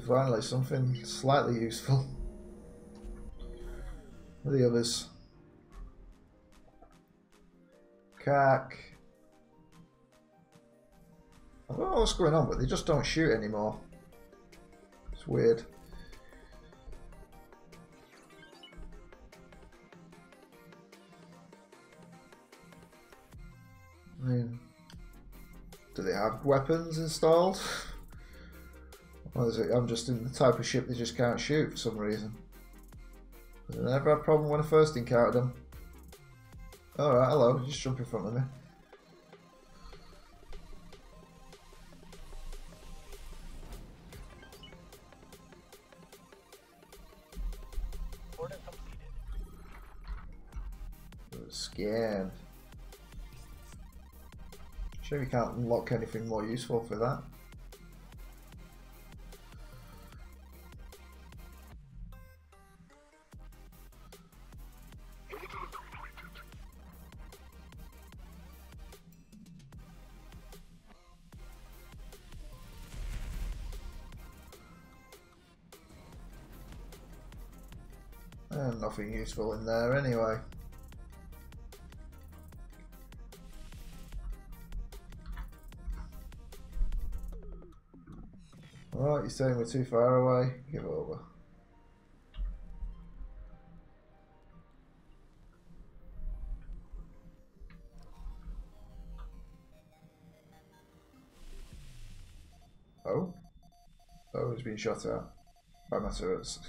Finally, something slightly useful. What are the others? C A C. I don't know what's going on, but they just don't shoot anymore. It's weird. I mean, do they have weapons installed? Well, I'm just in the type of ship they just can't shoot for some reason. I never had a problem when I first encountered them. Alright, hello, just jump in front of me. Scan. Sure, you can't unlock anything more useful for that. And nothing useful in there anyway. Alright, you're saying we're too far away, give over. Oh? Oh, it's been shot at by my turrets.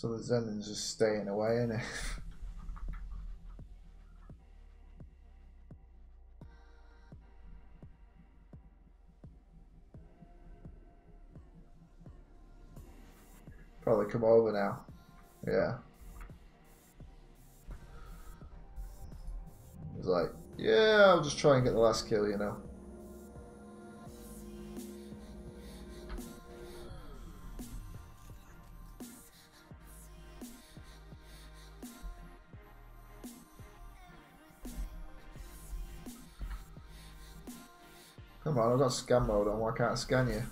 So the Zenin's just staying away, isn't it? Probably come over now. Yeah. He's like, yeah, I'll just try and get the last kill, you know. Come on, I've got scan mode on, why can't I scan you?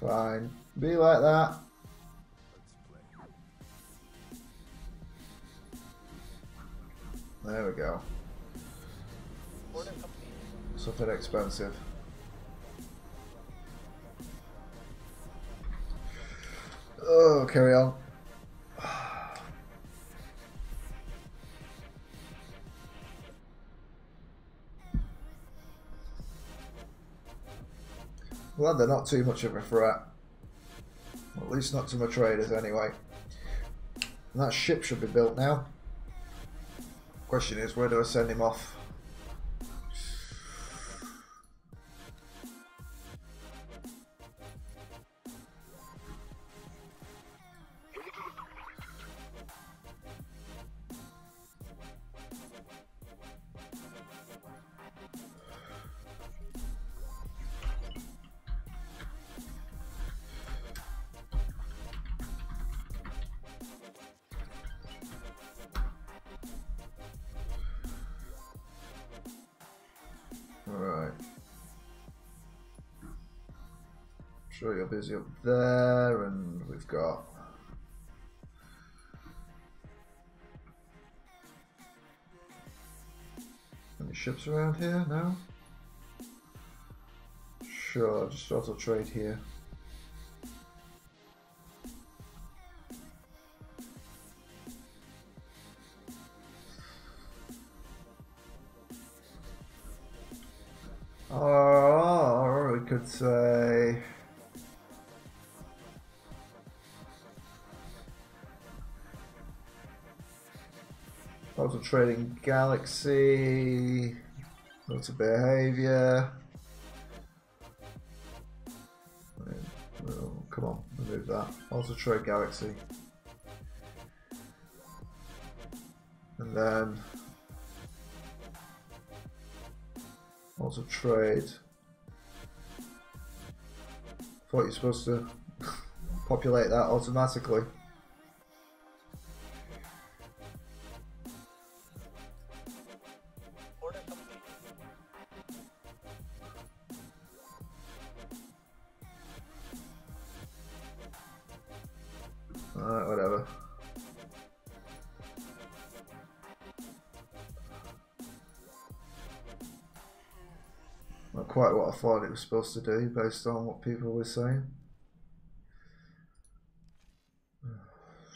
Fine. Be like that. There we go. Something expensive. Oh, carry on. Glad they're not too much of a threat. At least not to my traders anyway. And that ship should be built now. Question is, where do I send him off? Sure, you're busy up there, and we've got any ships around here? No. Sure, just auto trade here. Or we could say. Auto trading galaxy, go to behavior. Oh, come on, remove that. Auto trade galaxy. And then auto trade. Thought you're supposed to populate that automatically. Alright, whatever. Not quite what I thought it was supposed to do based on what people were saying.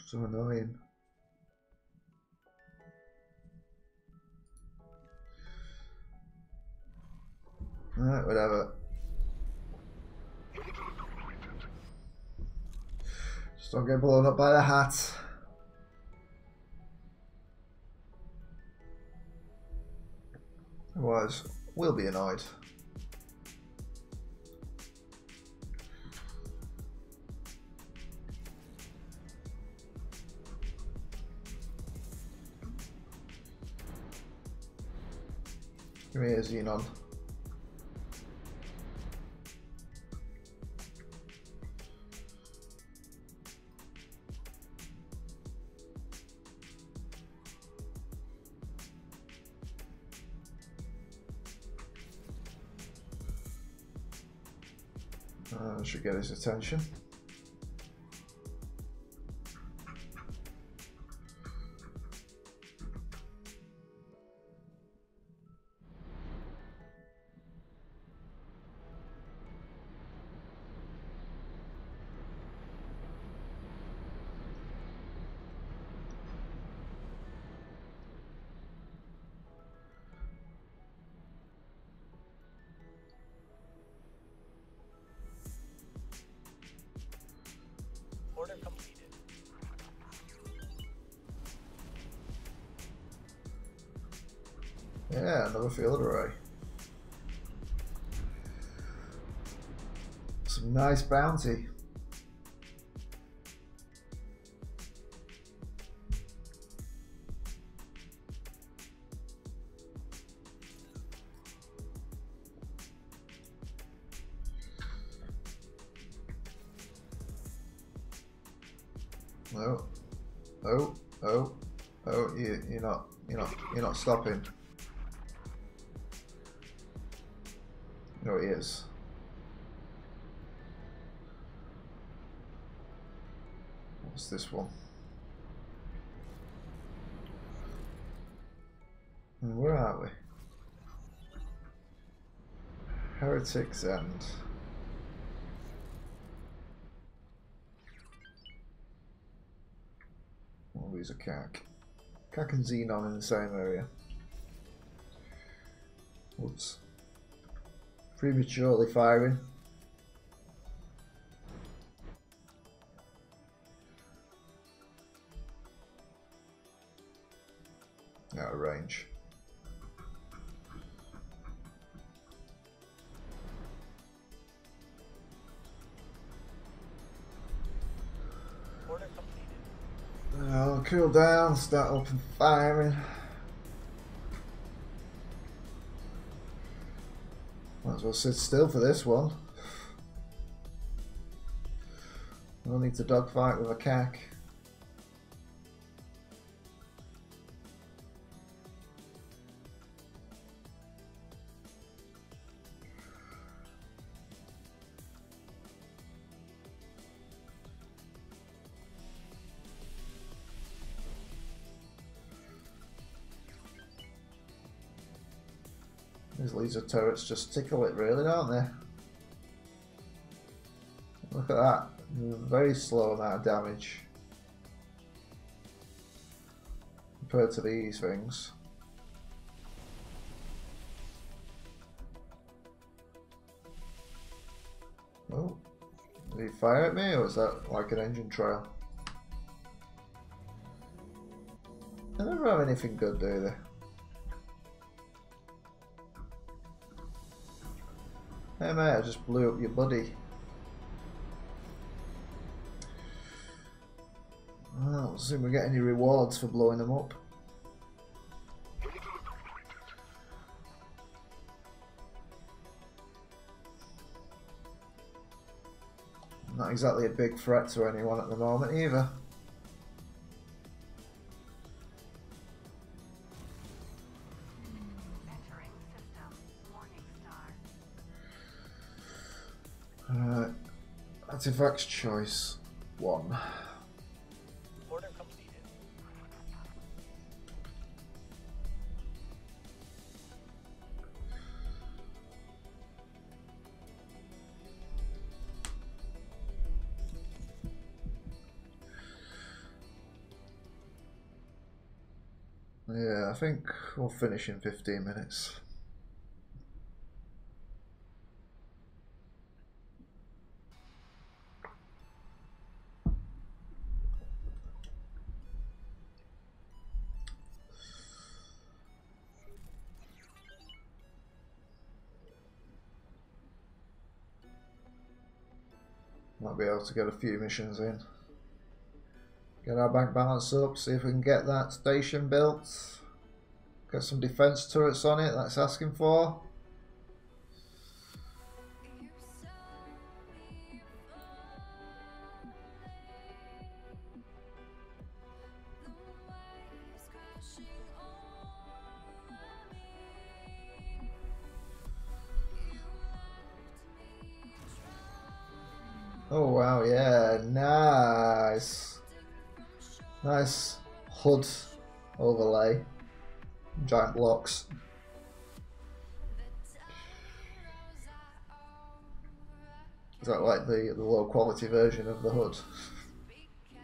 So annoying. Alright, whatever. Don't get blown up by the hat. Otherwise, we'll be annoyed. Give me a Xenon. Uh, should get his attention. Order completed. Yeah, another field array. Some nice bounty. Oh, oh, oh, oh! You, you're not, you're not, you're not stopping. No, it is. What's this one? And where are we? Heretics End. We'll lose a C A C. C A C and Xenon in the same area. Whoops. Prematurely firing. Out of range. I'll cool down, start up and firing. Might as well sit still for this one. I don't need to dogfight with a C A C. These laser turrets just tickle it really, don't they? Look at that, very slow amount of damage compared to these things. Oh, did he fire at me or is that like an engine trail? They never have anything good, do they? Hey mate, I just blew up your buddy. I don't assume we get any rewards for blowing them up. Not exactly a big threat to anyone at the moment either. Artifacts choice one. Order completed. Yeah, I think we'll finish in fifteen minutes. Be able to get a few missions in, get our bank balance up, see if we can get that station built, get some defense turrets on it, that's asking for. Oh wow, yeah, nice. Nice H U D overlay. Giant blocks. Is that like the, the low quality version of the H U D?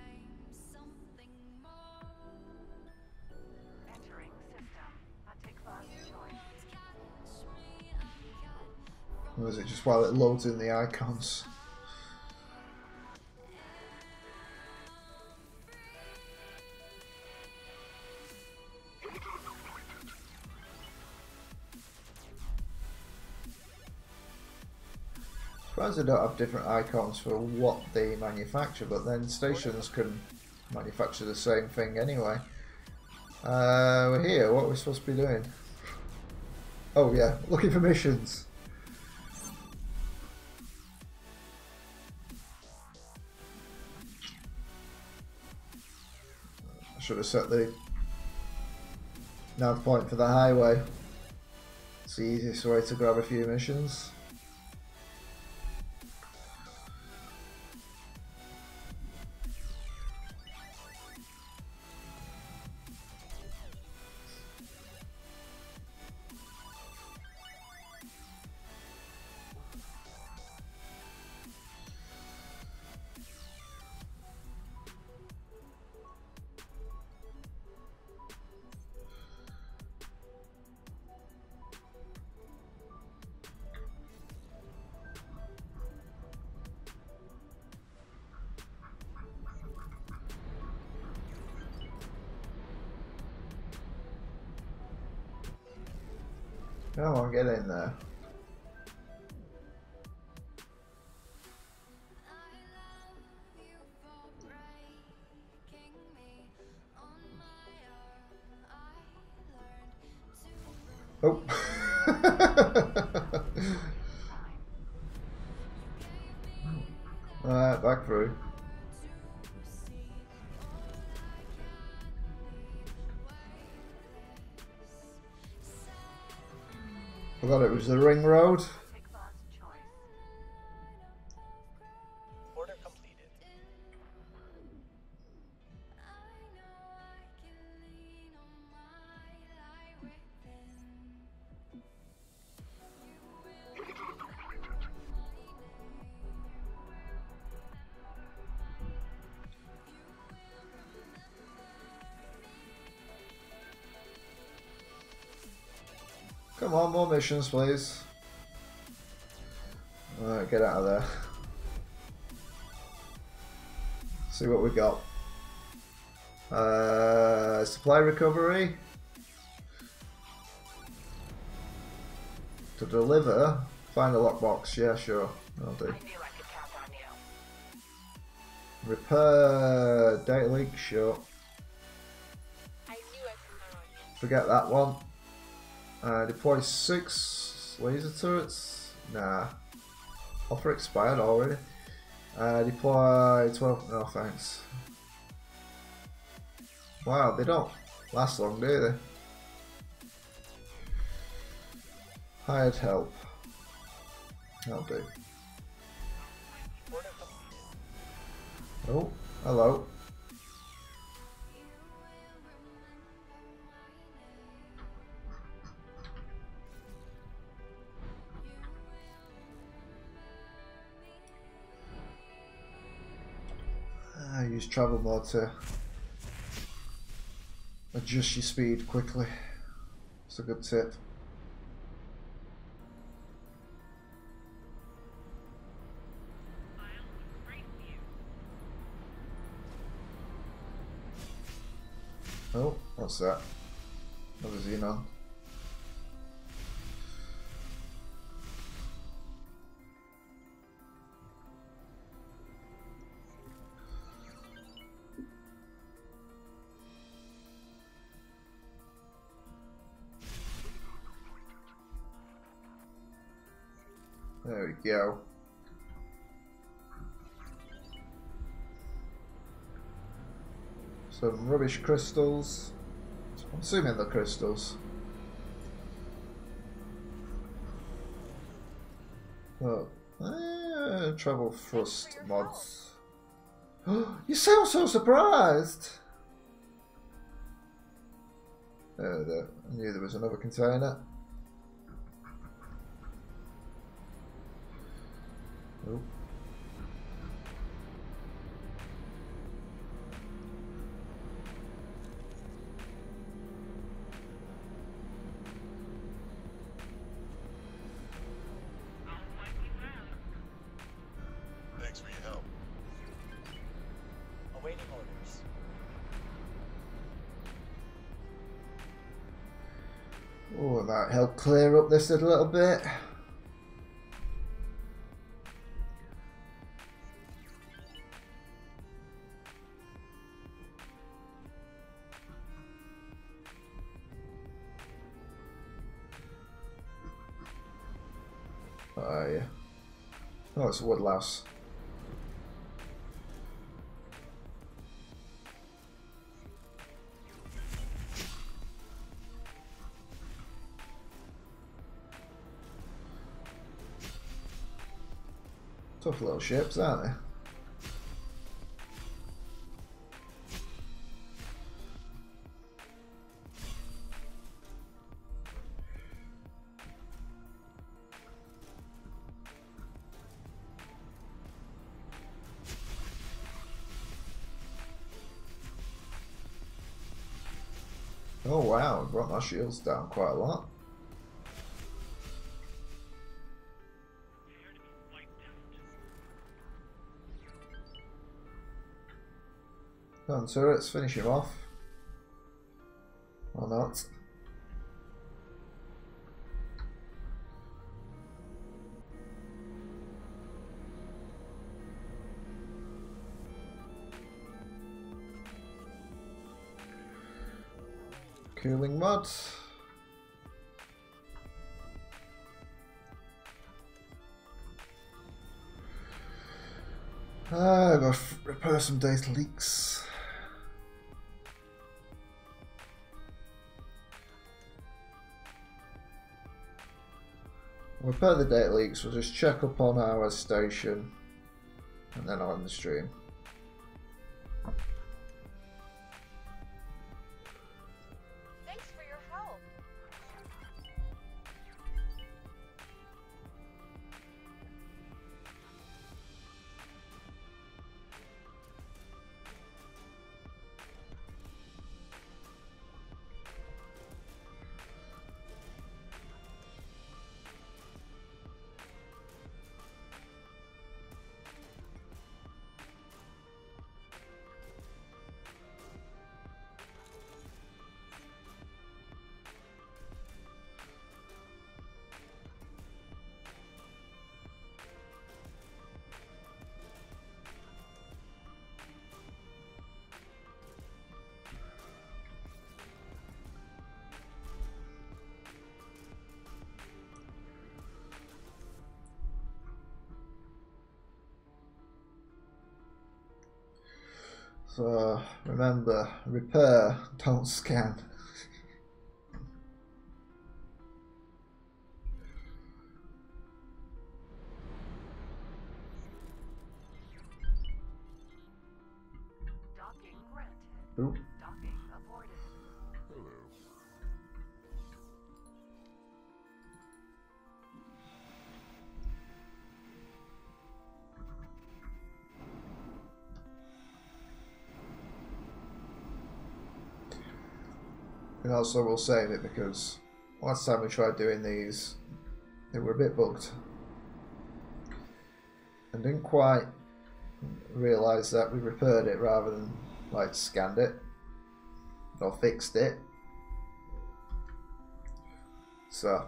Or is it just while it loads in the icons? Surprised they don't have different icons for what they manufacture, but then stations can manufacture the same thing anyway. Uh, we're here, what are we supposed to be doing? Oh yeah, looking for missions! I should have set the nav point for the highway. It's the easiest way to grab a few missions. Come on, get in there. Oh. Right, back through. Forgot it was the ring road. Order completed. Come on, more missions, please. Alright, get out of there. See what we got. Uh, supply recovery. To deliver, find a lockbox. Yeah, sure. I'll do. Repair, data leak, sure. Forget that one. Uh, deploy six laser turrets. Nah. Offer expired already. Uh, deploy twelve. No thanks. Wow, they don't last long, do they? Hired help. That'll do. Oh, hello. Use travel mode to adjust your speed quickly. It's a good tip. Oh, what's that? Another Xenon. There we go. Some rubbish crystals. I'm assuming they're crystals. Oh, uh, travel thrust mods. You sound so surprised! There, there. I knew there was another container. Oh. Thanks for your help. Awaiting orders. Oh, that helped clear up this a little bit. Uh, yeah. Oh, it's a woodlouse. Tough little ships, aren't they? Oh wow, I brought my shields down quite a lot. Come on, turrets, finish him off. Or not. Cooling mud. Ah, I've got to repair some data leaks. We'll repair the data leaks, we'll just check up on our station and then on the stream. Thanks for your help. So, remember, repair, don't scan. Docking granted. Ooh. Docking aborted. Hello. And also we'll save it because last time we tried doing these, they were a bit bugged. And didn't quite realise that we repaired it rather than like scanned it or fixed it. So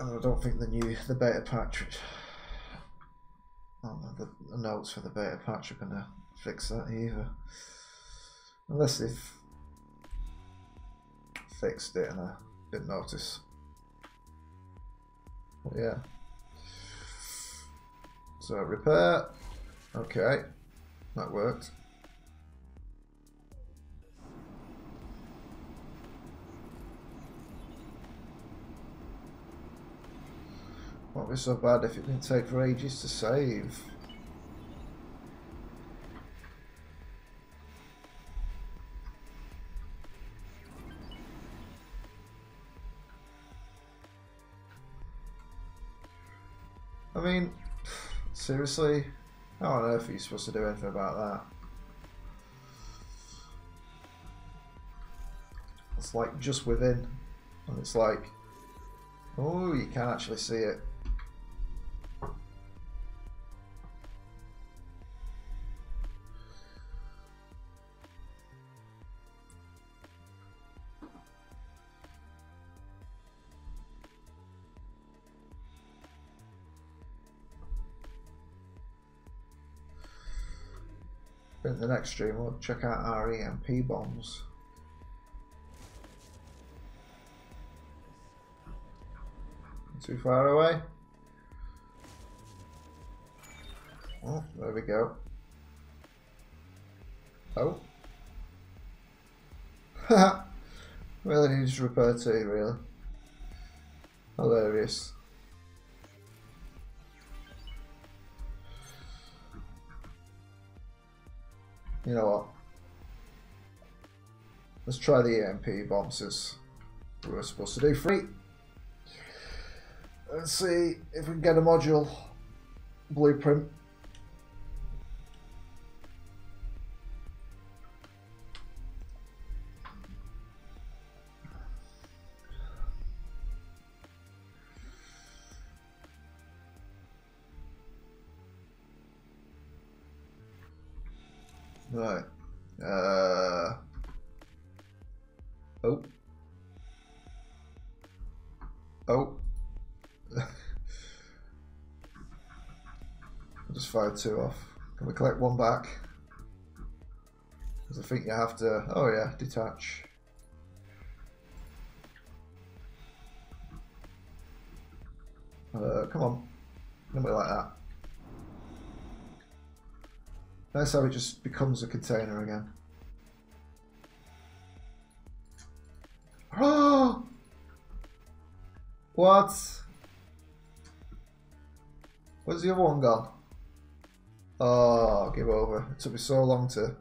and I don't think the new the beta patch oh, the, the notes for the beta patch are gonna fix that either, unless they've fixed it and I didn't notice. But yeah, so repair, okay, that worked. Won't be so bad if it didn't take for ages to save. I mean, seriously, how on earth are you supposed to do anything about that? It's like just within, and it's like, oh, you can't actually see it. In the next stream we'll check out our E M P bombs. Too far away? Oh, there we go. Oh. Haha. Really need to repair too, really. Hilarious. You know what? Let's try the E M P bombs as we were supposed to do. Free. Let's see if we can get a module blueprint. Right. Uh. Oh. Oh. I just fired two off. Can we collect one back? Because I think you have to... Oh yeah, detach. Uh, come on. Don't be like that. That's how it just becomes a container again. Oh! What? Where's the other one gone? Oh, give over. It took me so long to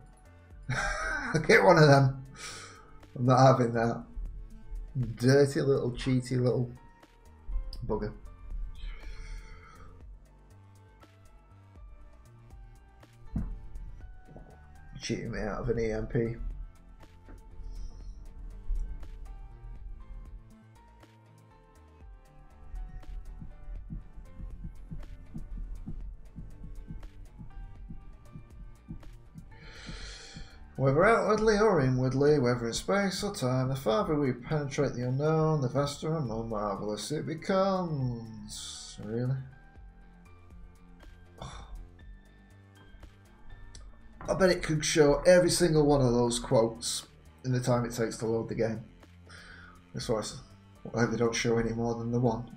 get one of them. I'm not having that. Dirty little, cheaty little bugger. Cheating me out of an E M P. Whether outwardly or inwardly, whether in space or time, the farther we penetrate the unknown, the vaster and more marvellous it becomes. Really? Oh. I bet it could show every single one of those quotes in the time it takes to load the game. That's why I hope they don't show any more than the one.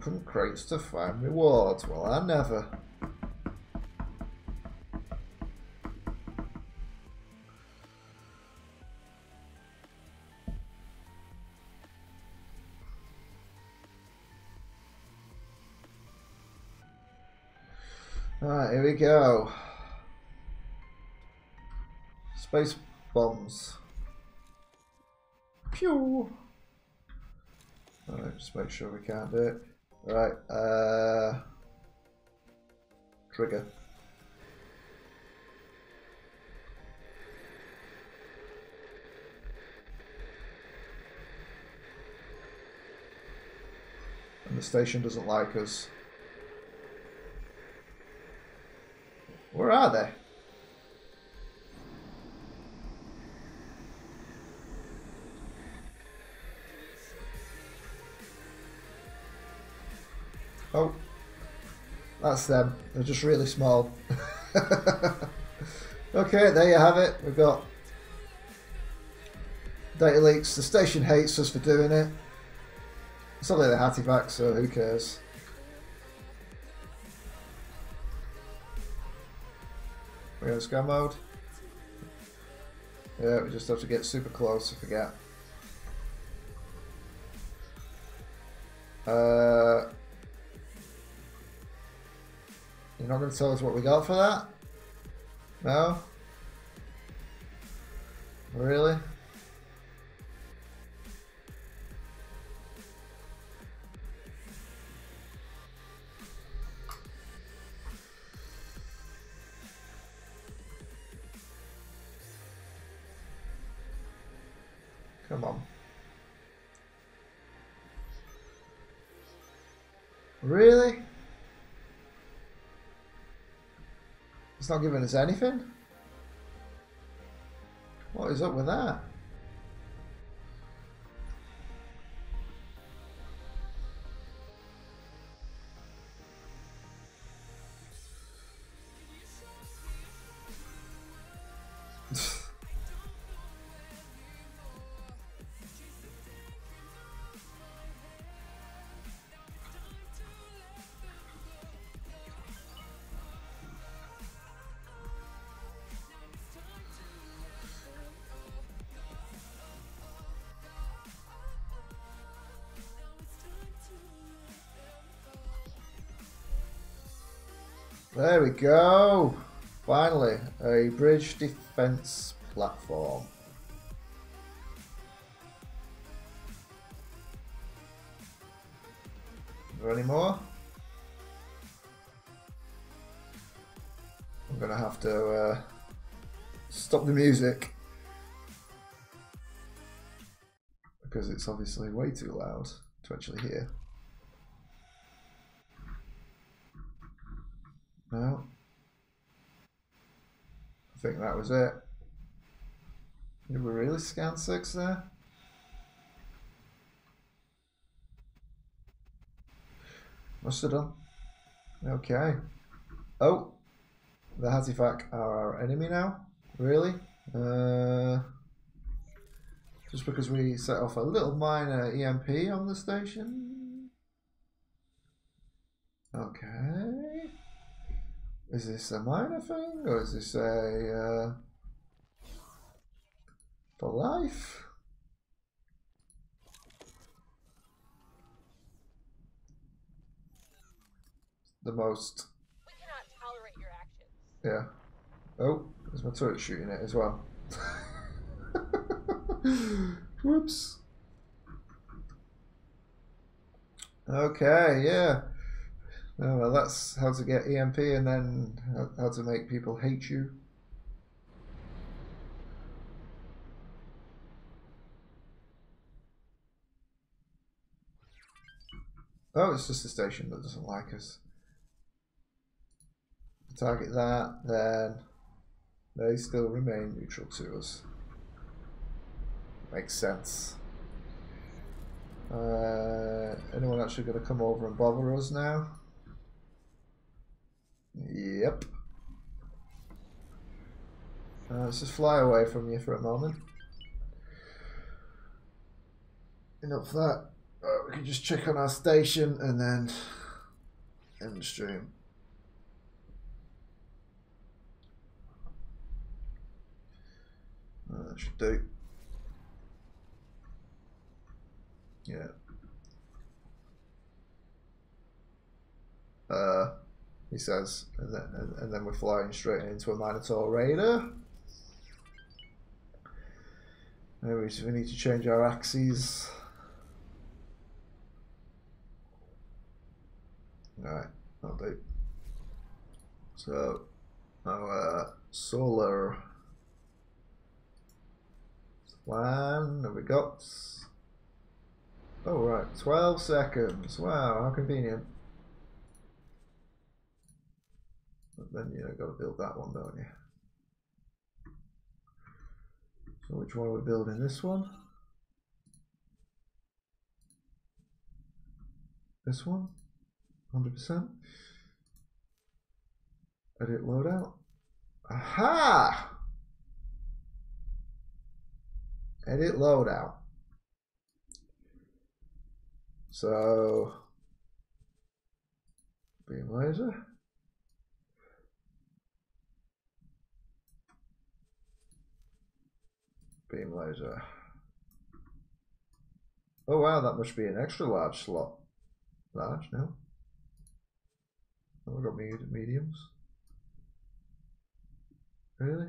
Open crates to find rewards. Well, I never. Alright, here we go. Space bombs. Pew! Alright, just make sure we can't do it. Right, uh, trigger. And the station doesn't like us. Where are they? Oh, that's them. They're just really small. Okay, there you have it. We've got data leaks. The station hates us for doing it. It's only the Hativac, so who cares? We're in scan mode. Yeah, we just have to get super close. I forget. Uh. You're not going to tell us what we got for that? No? Really? Come on. Really? It's not giving us anything? What is up with that? There we go! Finally, a bridge defense platform. Is there any more? I'm gonna have to uh, stop the music because it's obviously way too loud to actually hear. No, I think that was it. Did we really scan six there? Must have done. Okay. Oh, the Hatifak are our enemy now. Really? Uh, just because we set off a little minor E M P on the station. Okay. Is this a minor thing or is this a uh, for life? The most. We cannot tolerate your actions. Yeah. Oh, there's my turret shooting it as well. Whoops. Okay, yeah. Oh, well, that's how to get E M P and then how to make people hate you. Oh, it's just the station that doesn't like us. Target that, then they still remain neutral to us. Makes sense. Uh, anyone actually going to come over and bother us now? Yep. Uh, let's just fly away from you for a moment. Enough of that. Uh, we can just check on our station and then end the stream. Uh, that should do. Yeah. Uh, he says, and then, and, and then we're flying straight into a Minotaur Raider. Maybe we, we need to change our axes. Alright, that'll do. So, our uh, solar... One, have we got? Oh right, twelve seconds. Wow, how convenient. But then you know, got to build that one, don't you? So which one are we building? This one? This one? one hundred percent. Edit loadout. Aha! Edit loadout. So, beam laser. Beam laser. Oh wow, that must be an extra large slot. Large, no? I've got med- mediums. Really?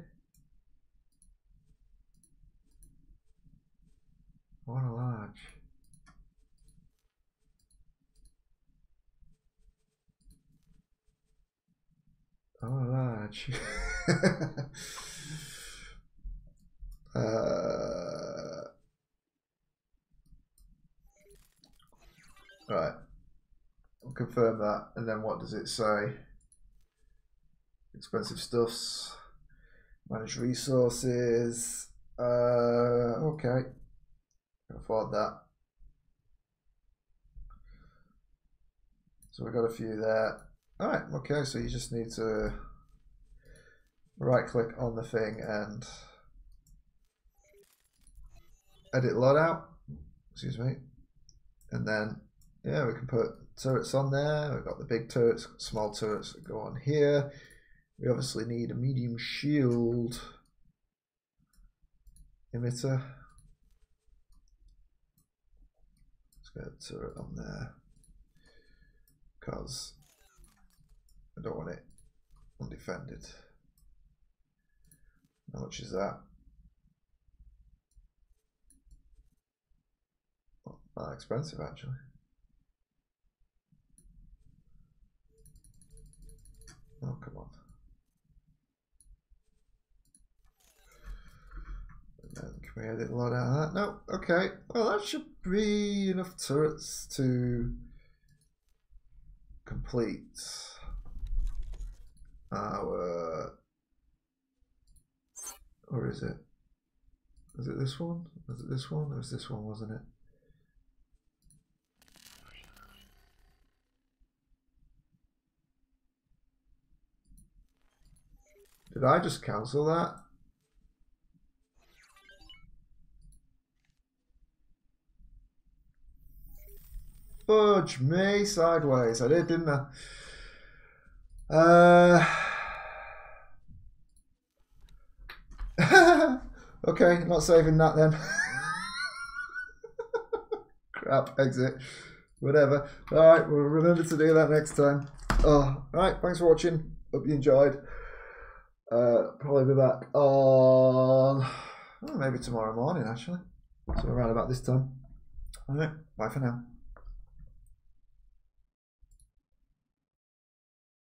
What a large. What a large. uh, right. I'll confirm that. And then what does it say? Expensive stuffs. Manage resources. Uh, okay. Can afford that. So we got a few there. Alright, okay, so you just need to right click on the thing and edit loadout. Excuse me. And then, yeah, we can put turrets on there. We've got the big turrets, small turrets that go on here. We obviously need a medium shield emitter. Let's get a turret on there because I don't want it undefended. How much is that? Not that expensive actually. Oh, come on. And can we edit a lot out of that? No, okay. Well, that should be enough turrets to complete our. Or is it? Is it this one? Is it this one? Or is this one, wasn't it? Did I just cancel that? Fudge me sideways. I did, didn't I? Uh... okay, not saving that then. Crap, exit. Whatever. Alright, we'll remember to do that next time. Oh, alright, thanks for watching. Hope you enjoyed. Uh, probably be back on oh, maybe tomorrow morning actually. So around about this time. Alright, bye for now.